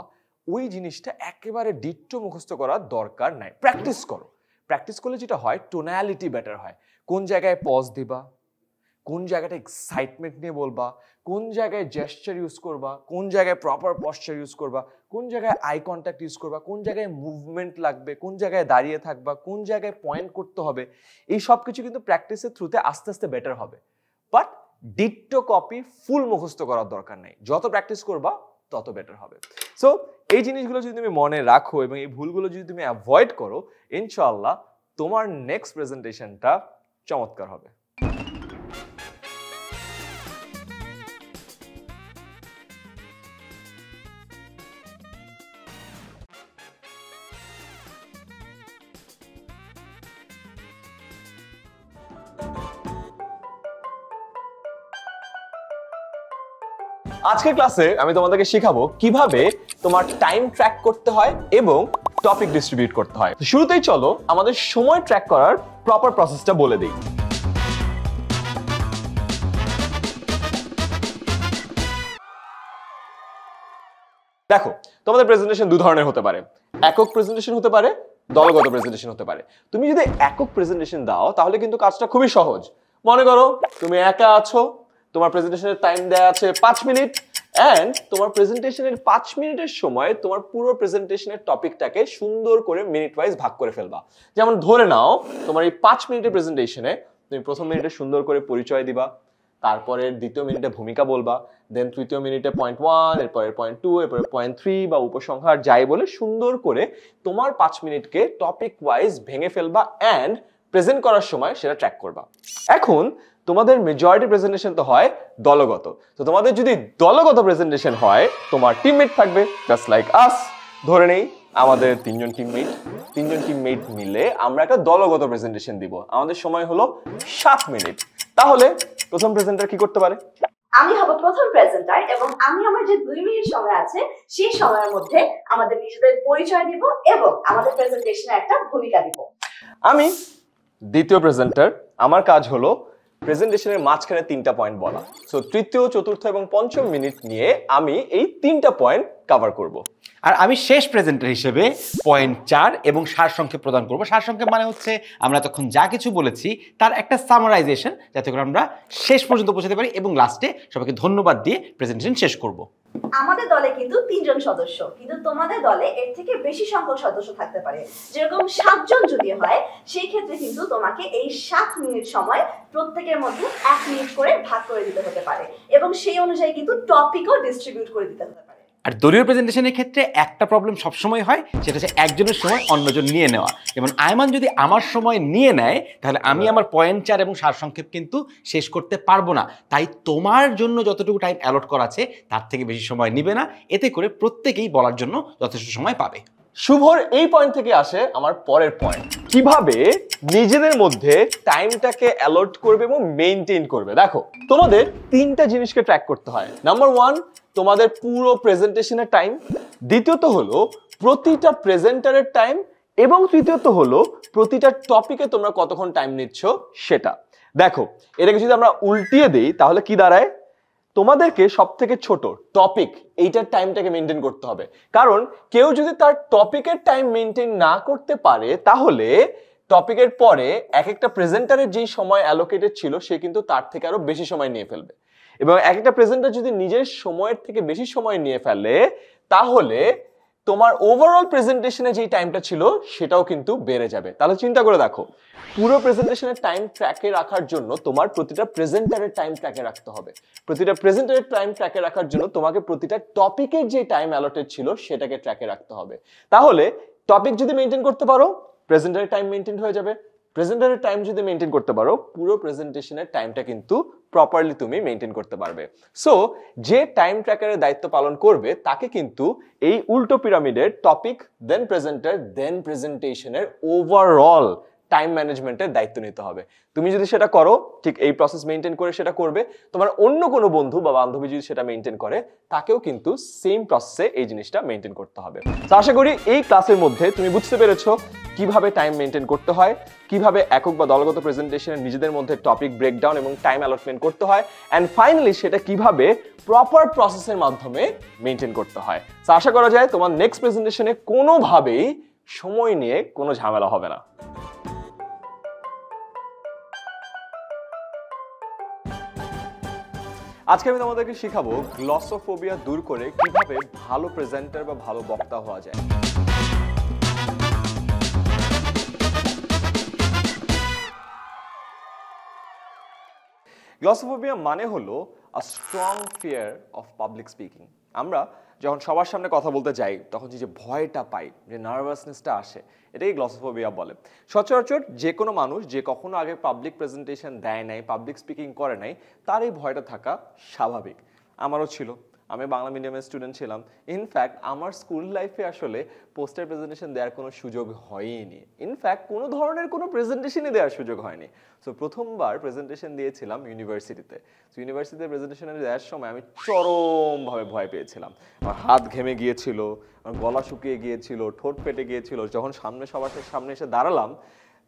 ওই জিনিসটা একেবারে ডিট্টো মুখস্থ করার দরকার নাই। প্র্যাকটিস করো, প্র্যাকটিস করলে যেটা হয় টোনালিটি বেটার হয়। কোন জায়গায় পজ দিবা, কোন জায়গাটা এক্সাইটমেন্ট নিয়ে বলবা, কোন জায়গায় জেস্টার ইউজ করবা, কোন জায়গায় প্রপার পশ্চার ইউজ করবা, কোন জায়গায় আই কন্ট্যাক্ট ইউজ করবা, কোন জায়গায় মুভমেন্ট লাগবে, কোন জায়গায় দাঁড়িয়ে থাকবা, কোন জায়গায় পয়েন্ট করতে হবে, এই সব কিছু কিন্তু প্র্যাকটিসের থ্রুতে আস্তে আস্তে বেটার হবে। বাট ডিট্টো কপি ফুল মুখস্থ করার দরকার নেই, যত প্র্যাকটিস করবা তত বেটার হবে। সো এই জিনিসগুলো যদি তুমি মনে রাখো এবং এই ভুলগুলো যদি তুমি অ্যাভয়েড করো, ইনশাআল্লাহ তোমার নেক্সট প্রেজেন্টেশনটা চমৎকার হবে। আজকের ক্লাসে আমি তোমাদেরকে শেখাবো কিভাবে তোমার টাইম ট্র্যাক করতে হয় এবং টপিক ডিস্ট্রিবিউট করতে হয়। শুরুতেই চলো আমাদের সময় ট্র্যাক করার প্রপার প্রসেসটা বলে দিই। দেখো, তোমাদের প্রেজেন্টেশন দু ধরনের হতে পারে, একক প্রেজেন্টেশন হতে পারে, দলগত প্রেজেন্টেশন হতে পারে। তুমি যদি একক প্রেজেন্টেশন দাও তাহলে কিন্তু কাজটা খুবই সহজ। মনে করো তুমি একা আছো, তোমার প্রেজেন্টেশনের টাইম দেয়া আছে পাঁচ মিনিট, এন্ড তোমার প্রেজেন্টেশনের পাঁচ মিনিটের সময় তোমার পুরো প্রেজেন্টেশনের টপিকটাকে সুন্দর করে মিনিট ওয়াইজ ভাগ করে ফেলবা। যেমন ধরে নাও তোমার এই পাঁচ মিনিটের প্রেজেন্টেশনে তুমি প্রথম মিনিটে সুন্দর করে পরিচয় দিবা, তারপরে দ্বিতীয় মিনিটে ভূমিকা বলবা, দেন তৃতীয় মিনিটে পয়েন্ট ওয়ান, এরপরে পয়েন্ট টু, এরপরে পয়েন্ট থ্রি বা উপসংহার যাই বলে সুন্দর করে তোমার পাঁচ মিনিটকে টপিক ওয়াইজ ভেঙে ফেলবা অ্যান্ড প্রেজেন্ট করার সময় সেটা ট্র্যাক করবা। এখন তোমাদের মেজরিটি প্রেজেন্টেশন তো হয় দলগত। তো তোমাদের যদি দলগত প্রেজেন্টেশন হয়, তোমার টিমমেট থাকবে, জাস্ট লাইক আস। ধরে নেই আমাদের তিনজন টিমমেট, তিনজন টিমমেট মিলে আমরা একটা দলগত প্রেজেন্টেশন দিব, আমাদের সময় হলো সাত মিনিট। তাহলে প্রথম প্রেজেন্টার কি করতে পারে? আমি হব প্রথম প্রেজেন্টার এবং আমি আমার যে দুই মিনিট সময় আছে সেই সময়ের মধ্যে আমাদের নিজেদের পরিচয় দিব এবং আমাদের প্রেজেন্টেশনে একটা ভূমিকা দিব। আমি দ্বিতীয় প্রেজেন্টার, আমার কাজ হলো প্রেজেন্টেশনের মাঝখানে তিনটা পয়েন্ট বলা। সো তৃতীয়, চতুর্থ এবং পঞ্চম মিনিট নিয়ে আমি এই তিনটা পয়েন্ট কভার করব। আর আমি শেষ প্রেজেন্টার হিসেবে পয়েন্ট চার এবং সারসংক্ষেপ প্রদান করব। সারসংক্ষেপ মানে হচ্ছে আমরা তখন যা কিছু বলেছি তার একটা সামারাইজেশন, যাতে করে আমরা শেষ পর্যন্ত পৌঁছাতে পারি এবং লাস্টে সবাইকে ধন্যবাদ দিয়ে প্রেজেন্টেশন শেষ করব। আমাদের দলে কিন্তু তিনজন সদস্য, কিন্তু তোমাদের দলে এর থেকে বেশি সংখ্যক সদস্য থাকতে পারে। যেরকম সাতজন যদি হয় সেই ক্ষেত্রে কিন্তু তোমাকে এই সাত মিনিট সময় প্রত্যেকের মধ্যে এক মিনিট করে ভাগ করে দিতে হতে পারে এবং সেই অনুযায়ী কিন্তু টপিকও ডিস্ট্রিবিউট করে দিতে হতে পারে। আর দলীয় প্রেজেন্টেশনের ক্ষেত্রে একটা প্রবলেম সবসময় হয়, সেটা হচ্ছে একজনের সময় অন্যজন নিয়ে নেওয়া। যেমন আয়মান যদি আমার সময় নিয়ে নেয় তাহলে আমি আমার পয়েন্ট চার এবং সারসংক্ষেপ কিন্তু শেষ করতে পারবো না। তাই তোমার জন্য যতটুকু টাইম অ্যালট করা আছে তার থেকে বেশি সময় নেবে না, এতে করে প্রত্যেকেই বলার জন্য যথেষ্ট সময় পাবে। শুভর এই পয়েন্ট থেকে আসে আমার পরের পয়েন্ট, কিভাবে নিজেদের মধ্যে টাইমটাকে অ্যালট করবে এবং মেইনটেইন করবে। দেখো, তোমাদের তিনটা জিনিসকে ট্র্যাক করতে হয়। নাম্বার ওয়ান, তোমাদের পুরো প্রেজেন্টেশনের টাইম, দ্বিতীয়ত হলো প্রতিটা প্রেজেন্টারের টাইম এবং তৃতীয়ত হলো প্রতিটা টপিকে তোমরা কতক্ষণ টাইম নিচ্ছ সেটা। দেখো, এটাকে যদি আমরা উল্টিয়ে দিই তাহলে কি দাঁড়ায়, তোমাদেরকে সব থেকে ছোট টপিক এইটার টাইমটাকে মেনটেন করতে হবে। কারণ কেউ যদি তার টপিকের টাইম মেনটেন না করতে পারে তাহলে টপিকের পরে এক একটা প্রেজেন্টারের যেই সময় অ্যালোকেটেড ছিল সে কিন্তু তার থেকে আরো বেশি সময় নিয়ে ফেলবে। এবং একটা প্রেজেন্টার যদি নিজের সময়ের থেকে বেশি সময় নিয়ে ফেলে তাহলে তোমার ওভারঅল প্রেজেন্টেশনে যে টাইমটা ছিল সেটাও কিন্তু বেড়ে যাবে। তাহলে চিন্তা করে দেখো, পুরো প্রেজেন্টেশনের টাইম ট্র্যাকে রাখার জন্য তোমার প্রতিটা প্রেজেন্টারের টাইম ট্র্যাকে রাখতে হবে। প্রতিটা প্রেজেন্টারের টাইম ট্র্যাকে রাখার জন্য তোমাকে প্রতিটা টপিকের যে টাইম অ্যালটেড ছিল সেটাকে ট্র্যাকে রাখতে হবে। তাহলে টপিক যদি মেনটেন করতে পারো প্রেজেন্টারের টাইম মেনটেন হয়ে যাবে, প্রেজেন্টারের টাইম যদি মেনটেন করতে পারো পুরো প্রেজেন্টেশনের টাইমটা কিন্তু প্রপারলি তুমি মেনটেন করতে পারবে। সো যে টাইম ট্র্যাকারের দায়িত্ব পালন করবে তাকে কিন্তু এই উল্টো পিরামিডের টপিক দেন প্রেজেন্টার দেন প্রেজেন্টেশনের ওভারঅল টাইম ম্যানেজমেন্টের দায়িত্ব নিতে হবে। তুমি যদি সেটা করো, ঠিক এই প্রসেস মেনটেন করে সেটা করবে, তোমার অন্য কোনো বন্ধু বা বান্ধবী যদি সেটা মেনটেন করে তাকেও কিন্তু সেম প্রসেসে এই জিনিসটা মেনটেন করতে হবে। তো আশা করি এই ক্লাসের মধ্যে তুমি বুঝতে পেরেছো কিভাবে টাইম মেনটেন করতে হয়, কিভাবে একক বা দলগত প্রেজেন্টেশনে নিজেদের মধ্যে টপিক ব্রেকডাউন এবং টাইম অ্যালটমেন্ট করতে হয়, অ্যান্ড ফাইনালি সেটা কিভাবে প্রপার প্রসেসের মাধ্যমে মেনটেন করতে হয়। তো আশা করা যায় তোমার নেক্সট প্রেজেন্টেশনে কোনোভাবেই সময় নিয়ে কোনো ঝামেলা হবে না। আজকে আমি তোমাদেরকে শিখাবো গ্লসোফোবিয়া দূর করে কিভাবে ভালো প্রেজেন্টার বা ভালো বক্তা হওয়া যায়। গ্লসোফোবিয়া মানে হলো a strong fear of public speaking. আমরা যখন সবার সামনে কথা বলতে যাই তখন যে ভয়টা পাই, যে নার্ভাসনেসটা আসে, এটাই গ্লসোফোবিয়া বলে। সচরাচর যে কোনো মানুষ যে কখনো আগে পাবলিক প্রেজেন্টেশন দেয় নাই, পাবলিক স্পিকিং করে নাই, তার এই ভয়টা থাকা স্বাভাবিক। আমারও ছিল, আমি বাংলা মিডিয়ামের স্টুডেন্ট ছিলাম। ইনফ্যাক্ট আমার স্কুল লাইফে আসলে পোস্টার প্রেজেন্টেশন দেওয়ার কোনো সুযোগ হয়নি, ইনফ্যাক্ট কোনো ধরনের কোনো প্রেজেন্টেশনই দেওয়ার সুযোগ হয়নি। সো প্রথমবার প্রেজেন্টেশন দিয়েছিলাম ইউনিভার্সিটিতে। সো ইউনিভার্সিটিতে প্রেজেন্টেশনে দেওয়ার সময় আমি চরমভাবে ভয় পেয়েছিলাম। আমার হাত ঘেমে গিয়েছিল, আমার গলা শুকিয়ে গিয়েছিল, ঠোঁট ফেটে গিয়েছিল। যখন সামনে সবার সামনে এসে দাঁড়ালাম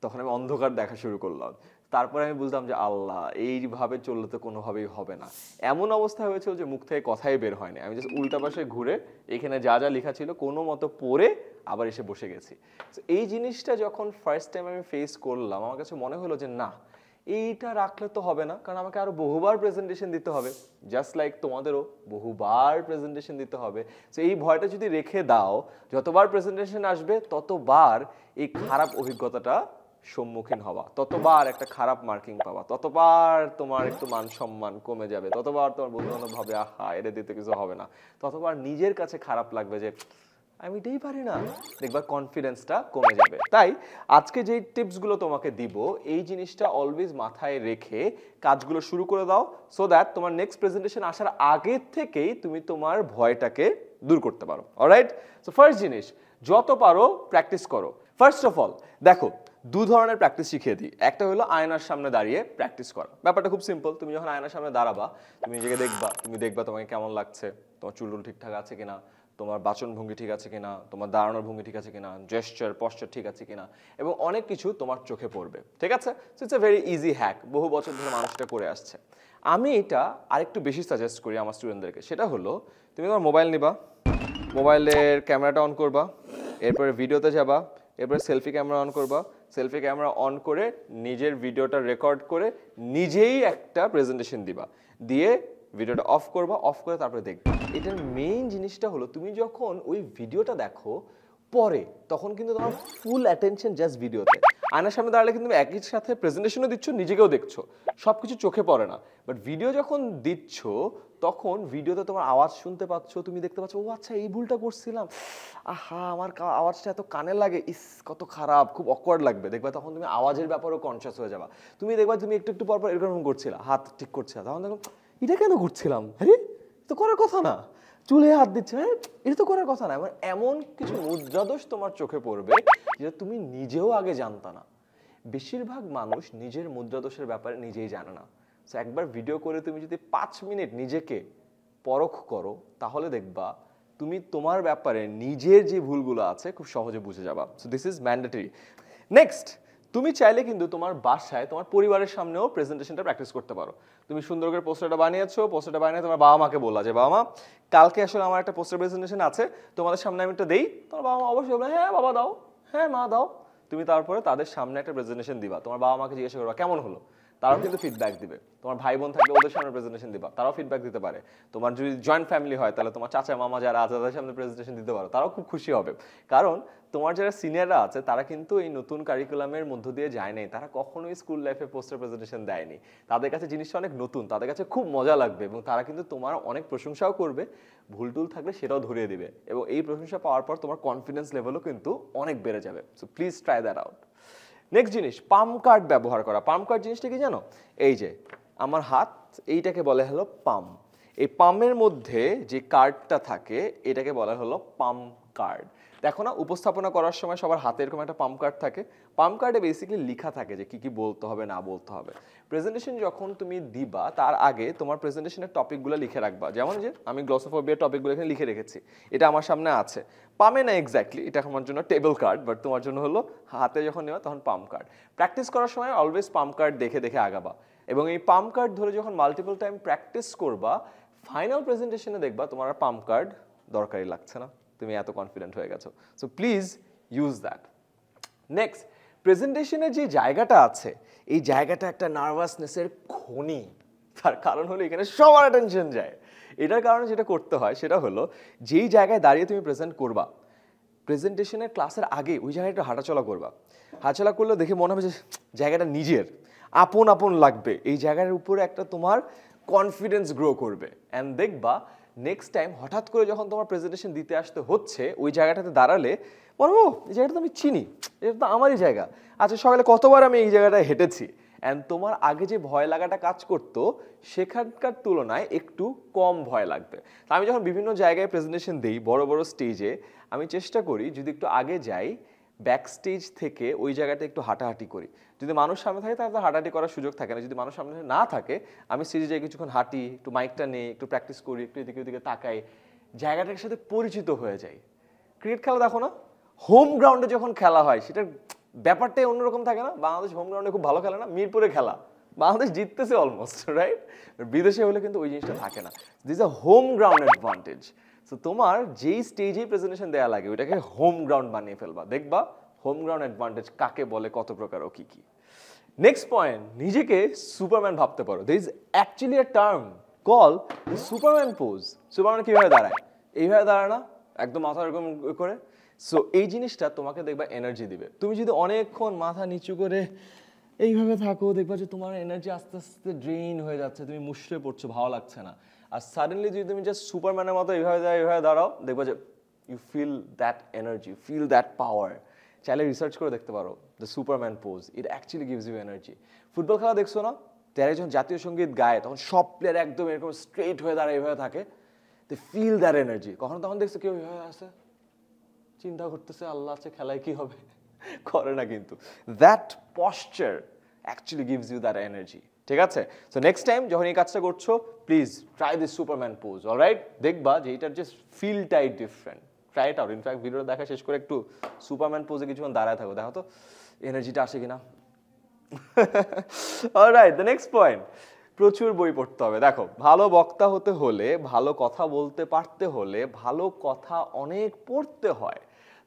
তখন আমি অন্ধকার দেখা শুরু করলাম। তারপরে আমি বুঝলাম যে আল্লাহ, এইভাবে চললে তো কোনোভাবেই হবে না। এমন অবস্থা হয়েছিল যে মুখ থেকে কথাই বের হয়নি। আমি জাস্ট উল্টা পাশে ঘুরে এখানে যা যা লেখা ছিল কোনো মতো পড়ে আবার এসে বসে গেছি। তো এই জিনিসটা যখন ফার্স্ট টাইম আমি ফেস করলাম আমার কাছে মনে হলো যে না, এইটা রাখলে তো হবে না, কারণ আমাকে আরও বহুবার প্রেজেন্টেশন দিতে হবে, জাস্ট লাইক তোমাদেরও বহুবার প্রেজেন্টেশন দিতে হবে। সো এই ভয়টা যদি রেখে দাও, যতবার প্রেজেন্টেশন আসবে ততবার এই খারাপ অভিজ্ঞতাটা সম্মুখীন হওয়া, ততবার একটা খারাপ মার্কিং পাওয়া, ততবার তোমার একটু মান সম্মান কমে যাবে, ততবার তোমার বন্ধু-বান্ধব ভাবে আহা এটা দিতে কিছু হবে না, ততবার নিজের কাছে খারাপ লাগবে যে আমি এটাই পারি না, দেখবা কনফিডেন্সটা কমে যাবে। তাই আজকে যে টিপসগুলো তোমাকে দিব এই জিনিসটা অলওয়েজ মাথায় রেখে কাজগুলো শুরু করে দাও, সো দ্যাট তোমার নেক্সট প্রেজেন্টেশন আসার আগে থেকেই তুমি তোমার ভয়টাকে দূর করতে পারো। অলরাইট, সো ফার্স্ট জিনিস, যত পারো প্র্যাকটিস করো। ফার্স্ট অফ অল দেখো, দু ধরনের প্র্যাকটিস শিখিয়ে দিই। একটা হলো আয়নার সামনে দাঁড়িয়ে প্র্যাকটিস করা। ব্যাপারটা খুব সিম্পল, তুমি যখন আয়নার সামনে দাঁড়াবা তুমি নিজেকে দেখবা, তুমি দেখবা তোমাকে কেমন লাগছে, তোমার চুল ঠিকঠাক আছে কিনা, তোমার বাচনভঙ্গি ঠিক আছে কিনা, তোমার দাঁড়ানোর ভঙ্গি ঠিক আছে কিনা, জেস্চার পশ্চার ঠিক আছে কিনা, এবং অনেক কিছু তোমার চোখে পড়বে, ঠিক আছে। So it's a very easy hack, বহু বছর ধরে মানুষটা করে আসছে। আমি এটা আরেকটু বেশি সাজেস্ট করি আমার স্টুডেন্টদেরকে, সেটা হলো তুমি তোমার মোবাইল নিবা, মোবাইলের ক্যামেরাটা অন করবা, এরপরে ভিডিওতে যাবা, এরপরে সেলফি ক্যামেরা অন করবা, সেলফি ক্যামেরা অন করে নিজের ভিডিওটা রেকর্ড করে নিজেই একটা প্রেজেন্টেশন দিবা, দিয়ে ভিডিওটা অফ করবা, অফ করে তারপরে দেখবা। এটার মেইন জিনিসটা হলো তুমি যখন ওই ভিডিওটা দেখো পরে তখন কিন্তু তোমার ফুল অ্যাটেনশন জাস্ট ভিডিওতে। আয়নার সামনে দাঁড়ালে কিন্তু তুমি একই সাথে প্রেজেন্টেশনও দিচ্ছ, নিজেকেও দেখছো, সব কিছু চোখে পড়ে না। বাট ভিডিও যখন দিচ্ছ তখন ভিডিওতে তোমার আওয়াজ শুনতে পাচ্ছ, তুমি দেখতে পাচ্ছ ও আচ্ছা এই ভুলটা করছিলাম, আহা আমার আওয়াজটা এত কানে লাগে, ইস কত খারাপ, খুব অকওয়ার্ড লাগবে। দেখবা তখন তুমি আওয়াজের ব্যাপারেও কনসিয়াস হয়ে যাবা। তুমি দেখবা তুমি একটু একটু পরপর এরকম করছিলা, হাত ঠিক করছিলা, তখন দেখো এটা কেন করছিলাম, আরে তো করার কথা না, চুলে হাত দিচ্ছে, হ্যাঁ এটা তো করার কথা না। এবার এমন কিছু মুদ্রাদোষ তোমার চোখে পড়বে যেটা তুমি নিজেও আগে জানতা না। বেশিরভাগ মানুষ নিজের মুদ্রাদোষের ব্যাপারে নিজেই জানে না। সো একবার ভিডিও করে তুমি যদি পাঁচ মিনিট নিজেকে পরখ করো তাহলে দেখবা তুমি তোমার ব্যাপারে নিজের যে ভুলগুলো আছে খুব সহজে বুঝে যাবা। So this is mandatory. Next, তুমি চাইলে কিন্তু তোমার বাসায় তোমার পরিবারের সামনেও প্রেজেন্টেশনটা প্র্যাকটিস করতে পারো। তুমি সুন্দর করে পোস্টারটা বানিয়েছো, পোস্টারটা বানিয়ে তোমার বাবা মাকে বললা যে বাবা মা কালকে আসলে আমার একটা পোস্টার প্রেজেন্টেশন আছে, তোমাদের সামনে আমি একটা দেই। তোমার বাবা মা অবশ্যই বলবে হ্যাঁ বাবা দাও, হ্যাঁ মা দাও। তুমি তারপরে তাদের সামনে একটা প্রেজেন্টেশন দিবা, তোমার বাবা মাকে জিজ্ঞাসা করবা কেমন হলো, তারাও কিন্তু ফিডব্যাক দিবে তোমার ভাই বোন থাকলে ওদের সামনে প্রেজেন্টেশন দিবা তারাও ফিডব্যাক দিতে পারে তোমার যদি জয়েন্ট ফ্যামিলি হয় তাহলে তোমার চাচা মামা যারা আছে তাদের সামনে প্রেজেন্টেশন দিতে পারো তারাও খুব খুশি হবে কারণ তোমার যারা সিনিয়ররা আছে তারা কিন্তু এই নতুন কারিকুলামের মধ্য দিয়ে যায় নাই তারা কখনোই স্কুল লাইফে পোস্টার প্রেজেন্টেশন দেয়নি তাদের কাছে জিনিসটা অনেক নতুন তাদের কাছে খুব মজা লাগবে এবং তারা কিন্তু তোমার অনেক প্রশংসাও করবে ভুল টুল থাকলে সেটাও ধরিয়ে দিবে এবং এই প্রশংসা পাওয়ার পর তোমার কনফিডেন্স লেভেলও কিন্তু অনেক বেড়ে যাবে so please try that out next জিনিস পাম কার্ড ব্যবহার করা পাম কার্ড জিনিসটা কি জানো এই যে আমার হাত এইটাকে বলে হলো পাম এই পামের মধ্যে যে কার্ডটা থাকে এটাকে বলা হলো পাম কার্ড দেখো না উপস্থাপনা করার সময় সবার হাতে এরকম একটা পাম কার্ড থাকে পাম কার্ডে বেসিক্যালি লেখা থাকে যে কি কি বলতে হবে না বলতে হবে প্রেজেন্টেশন যখন তুমি দিবা তার আগে তোমার প্রেজেন্টেশনের টপিকগুলো লিখে রাখবা যেমন যে আমি গ্লসোফোবিয়া টপিকগুলো এখানে লিখে রেখেছি এটা আমার সামনে আছে পামে না এক্স্যাক্টলি এটা আমার জন্য টেবিল কার্ড বাট তোমার জন্য হলো হাতে যখন নেওয়া তখন পাম কার্ড প্র্যাকটিস করার সময় অলওয়েজ পাম কার্ড দেখে দেখে আগাবা এবং এই পাম কার্ড ধরে যখন মাল্টিপল টাইম প্র্যাকটিস করবা ফাইনাল প্রেজেন্টেশনে দেখবা তোমার পাম কার্ড দরকারই লাগছে না তুমি এত কনফিডেন্ট হয়ে গেছো so please use that next প্রেজেন্টেশনের যে জায়গাটা আছে এই জায়গাটা একটা নার্ভাসনেসের খনি তার কারণ হলো এখানে সবার অ্যাটেনশন যায় এটার কারণে যেটা করতে হয় সেটা হলো যেই জায়গায় দাঁড়িয়ে তুমি প্রেজেন্ট করবা প্রেজেন্টেশনের ক্লাসের আগে ওই জায়গায় একটু হাঁটাচলা করবা হাঁটাচলা করলে দেখে মনে হবে যে জায়গাটা নিজের আপন আপন লাগবে এই জায়গাটার উপরে একটা তোমার কনফিডেন্স গ্রো করবে অ্যান্ড দেখবা নেক্সট টাইম হঠাৎ করে যখন তোমার প্রেজেন্টেশন দিতে আসতে হচ্ছে ওই জায়গাটাতে দাঁড়ালে মনে ও এই জায়গাটা তো আমি চিনি এটা তো আমারই জায়গা আচ্ছা সকালে কতবার আমি এই জায়গাটায় হেঁটেছি অ্যান্ড তোমার আগে যে ভয় লাগাটা কাজ করতো সেখানকার তুলনায় একটু কম ভয় লাগবে তা আমি যখন বিভিন্ন জায়গায় প্রেজেন্টেশন দিই বড় বড় স্টেজে আমি চেষ্টা করি যদি একটু আগে যাই ব্যাক স্টেজ থেকে ওই জায়গাটা একটু হাঁটাহাঁটি করি যদি মানুষ সামনে থাকে তাহলে তো হাঁটাহাঁটি করার সুযোগ থাকে না যদি মানুষ সামনে না থাকে আমি স্টেজে যাই কিছুক্ষণ হাঁটি একটু মাইকটা নেই একটু প্র্যাকটিস করি একটু এদিকে ওদিকে তাকাই জায়গাটার সাথে পরিচিত হয়ে যাই ক্রিকেট খেলা দেখো না হোম গ্রাউন্ডে যখন খেলা হয় সেটার ব্যাপারটাই অন্যরকম থাকে না বাংলাদেশ হোম গ্রাউন্ডে খুব ভালো খেলে না মিরপুরে খেলা বাংলাদেশ জিততেছে অলমোস্ট রাইট বিদেশে হলে কিন্তু ওই জিনিসটা থাকে না this a home ground advantage so তোমার যেই স্টেজেই প্রেজেন্টেশন দেওয়া লাগে ওইটাকে হোম গ্রাউন্ড বানিয়ে ফেলবা দেখবা হোম গ্রাউন্ড অ্যাডভান্টেজ কাকে বলে কত প্রকার ও কী কী নেক্সট পয়েন্ট নিজেকে সুপারম্যান ভাবতে পারো there is actually a term call Superman pose Superman কীভাবে দাঁড়ায় এইভাবে দাঁড়ায় না একদম মাথা এরকম করে সো এই জিনিসটা তোমাকে দেখবা এনার্জি দিবে তুমি যদি অনেকক্ষণ মাথা নিচু করে এইভাবে থাকো দেখবা যে তোমার এনার্জি আস্তে আস্তে ড্রেইন হয়ে যাচ্ছে তুমি মুশড়ে পড়ছো ভালো লাগছে না আর সাডেনলি যদি তুমি জাস্ট সুপারম্যানের মতো এইভাবে এইভাবে দাঁড়াও দেখবা যে you feel that energy feel that power চাইলে রিসার্চ করে দেখতে পারো the Superman pose it actually gives you energy football খেলা দেখছো না যারা যখন জাতীয় সঙ্গীত গায় তখন সব প্লেয়ার একদম এরকম স্ট্রেট হয়ে দাঁড়ায় এইভাবে থাকে দে ফিল দ্যাট এনার্জি কখনো তখন দেখছো কেউ এইভাবে আসে চিন্তা করতেছে আল্লাহ আছে খেলায় কী হবে করে না কিন্তু that posture actually gives you that energy ঠিক আছে সো নেক্সট টাইম যখন এই কাজটা করছো please try this Superman pose alright দেখবা যে এটার যে ফিলটাই different try it out in fact ভিডিওটা দেখা শেষ করে একটু সুপারম্যান পোজে কিছুক্ষণ দাঁড়ায় থাকো দেখো তো এনার্জিটা আসে কিনা অলরাইট দ্য নেক্সট পয়েন্ট প্রচুর বই পড়তে হবে দেখো ভালো বক্তা হতে হলে ভালো কথা বলতে পারতে হলে ভালো কথা অনেক পড়তে হয়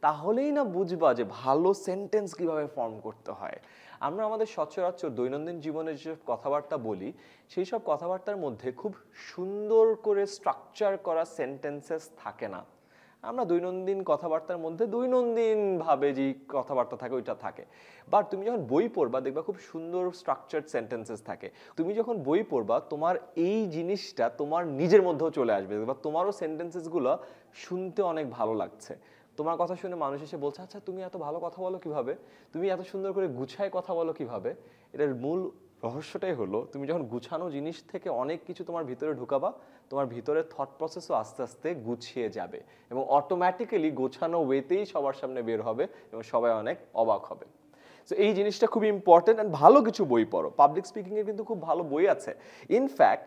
তাহলেই না বুঝবা যে ভালো সেন্টেন্স কিভাবে ফর্ম করতে হয় আমরা আমাদের সচরাচর দৈনন্দিন জীবনে যেসব কথাবার্তা বলি সেই সব কথাবার্তার মধ্যে খুব সুন্দর করে স্ট্রাকচার করা সেন্টেন্সেস থাকে না আমরা দৈনন্দিন কথাবার্তার মধ্যে দৈনন্দিনভাবে যে কথাবার্তা থাকে ওইটা থাকে বাট তুমি যখন বই পড়বা দেখবা খুব সুন্দর স্ট্রাকচার্ড সেন্টেন্সেস থাকে তুমি যখন বই পড়বা তোমার এই জিনিসটা তোমার নিজের মধ্যেও চলে আসবে দেখবা তোমারও সেন্টেন্সেসগুলো শুনতে অনেক ভালো লাগছে তোমার কথা শুনে মানুষ এসে বলছে আচ্ছা তুমি এত ভালো কথা বলো কিভাবে তুমি এত সুন্দর করে গুছায় কথা বলো কিভাবে এটার মূল রহস্যটাই হলো তুমি যখন গুছানো জিনিস থেকে অনেক কিছু তোমার ভিতরে ঢুকাবা তোমার ভিতরে থট প্রসেসও আস্তে আস্তে গুছিয়ে যাবে এবং অটোমেটিক্যালি গোছানো ওয়েতেই সবার সামনে বের হবে এবং সবাই অনেক অবাক হবে সো এই জিনিসটা খুবই ইম্পর্টেন্ট অ্যান্ড ভালো কিছু বই পড়ো পাবলিক স্পিকিংয়ের কিন্তু খুব ভালো বই আছে ইনফ্যাক্ট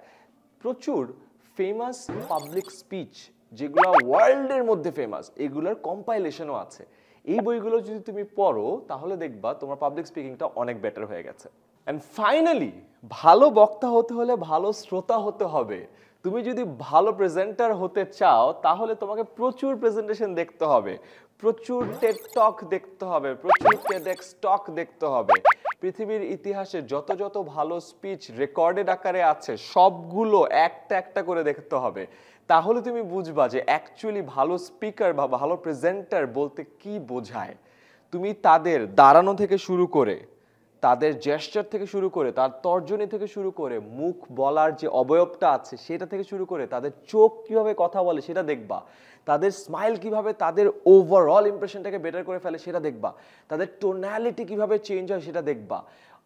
প্রচুর ফেমাস পাবলিক স্পিচ যেগুলো ওয়ার্ল্ডের মধ্যে ফেমাস এগুলোর কম্পাইলেশনও আছে এই বইগুলো যদি তুমি পড়ো তাহলে দেখবা তোমার পাবলিক স্পিকিংটা অনেক বেটার হয়ে গেছে And finally, bhalo bokta hote hole bhalo shrota hote hobe. তুমি যদি ভালো প্রেজেন্টার হতে চাও তাহলে তোমাকে প্রচুর প্রেজেন্টেশন দেখতে হবে, প্রচুর টেড টক দেখতে হবে, প্রচুর টেডেক্স টক দেখতে হবে। পৃথিবীর ইতিহাসে যত যত ভালো স্পিচ রেকর্ডেড আকারে আছে সবগুলো একটা একটা করে দেখতে হবে, তাহলে তুমি বুঝবা যে অ্যাকচুয়ালি ভালো স্পিকার বা ভালো প্রেজেন্টার বলতে কি বোঝায়। তুমি তাদের দাঁড়ানো থেকে শুরু করে, তাদের জেস্টার থেকে শুরু করে, তার তর্জনী থেকে শুরু করে, মুখ বলার যে অবয়বটা আছে সেটা থেকে শুরু করে, তাদের চোখ কীভাবে কথা বলে সেটা দেখবা, তাদের স্মাইল কীভাবে তাদের ওভারঅল ইমপ্রেশনটাকে বেটার করে ফেলে সেটা দেখবা, তাদের টোনালিটি কীভাবে চেঞ্জ হয় সেটা দেখবা।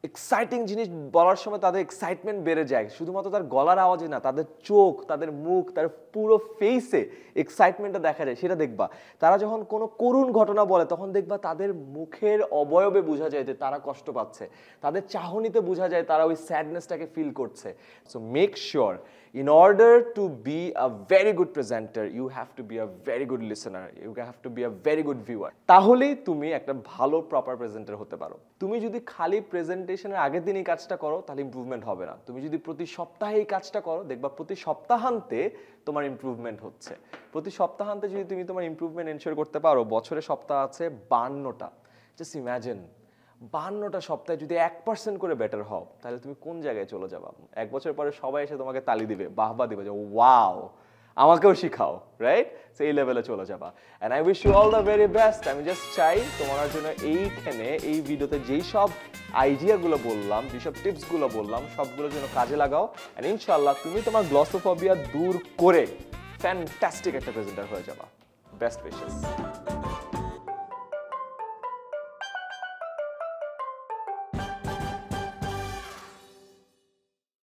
এক্সাইটিং জিনিস বলার সময় তাদের এক্সাইটমেন্ট বেড়ে যায়, শুধুমাত্র তার গলার আওয়াজে না, তাদের চোখ, তাদের মুখ, তার পুরো ফেসে এক্সাইটমেন্টটা দেখা যায় সেটা দেখবা। তারা যখন কোনো করুণ ঘটনা বলে তখন দেখবা তাদের মুখের অবয়বে বোঝা যায় যে তারা কষ্ট পাচ্ছে, তাদের চাহনিতে বোঝা যায় তারা ওই স্যাডনেসটাকে ফিল করছে। So make sure in order to be a very good presenter you have to be a very good listener, you have to be a very good viewer, তাহলে তুমি একটা ভালো প্রপার প্রেজেন্টার হতে পারো। তুমি যদি খালি প্রেজেন্টেশনের আগের দিনই কাজটা করো তাহলে ইমপ্রুভমেন্ট হবে না, তুমি যদি প্রতি সপ্তাহে এই কাজটা করো দেখবা প্রতি সপ্তাহান্তে তোমার ইমপ্রুভমেন্ট হচ্ছে। প্রতি সপ্তাহান্তে যদি তুমি তোমার ইমপ্রুভমেন্ট এনশিওর করতে পারো, বছরে সপ্তাহ আছে বান্নটা, জাস্ট ইম্যাজিন বান্নটা সপ্তাহে যদি এক পার্সেন্ট করে বেটার হও তাহলে তুমি কোন জায়গায় চলে যাবা। এক বছর পরে সবাই এসে তোমাকে তালি দিবে, বাহবা দিবে, যে ওয়াও আমাকেও শিখাও, রাইট? সেই লেভেলে চলে যাবা। And I wish you all the very best. আমি জাস্ট চাই তোমার জন্য এইখানে এই ভিডিওতে যেই সব আইডিয়াগুলো বললাম, যেসব টিপসগুলো বললাম সবগুলো যেন কাজে লাগাও, অ্যান্ড ইনশাল্লাহ তুমি তোমার গ্লসোফোবিয়া দূর করে ফ্যান্টাস্টিক একটা প্রেজেন্টার হয়ে যাবা। Best wishes.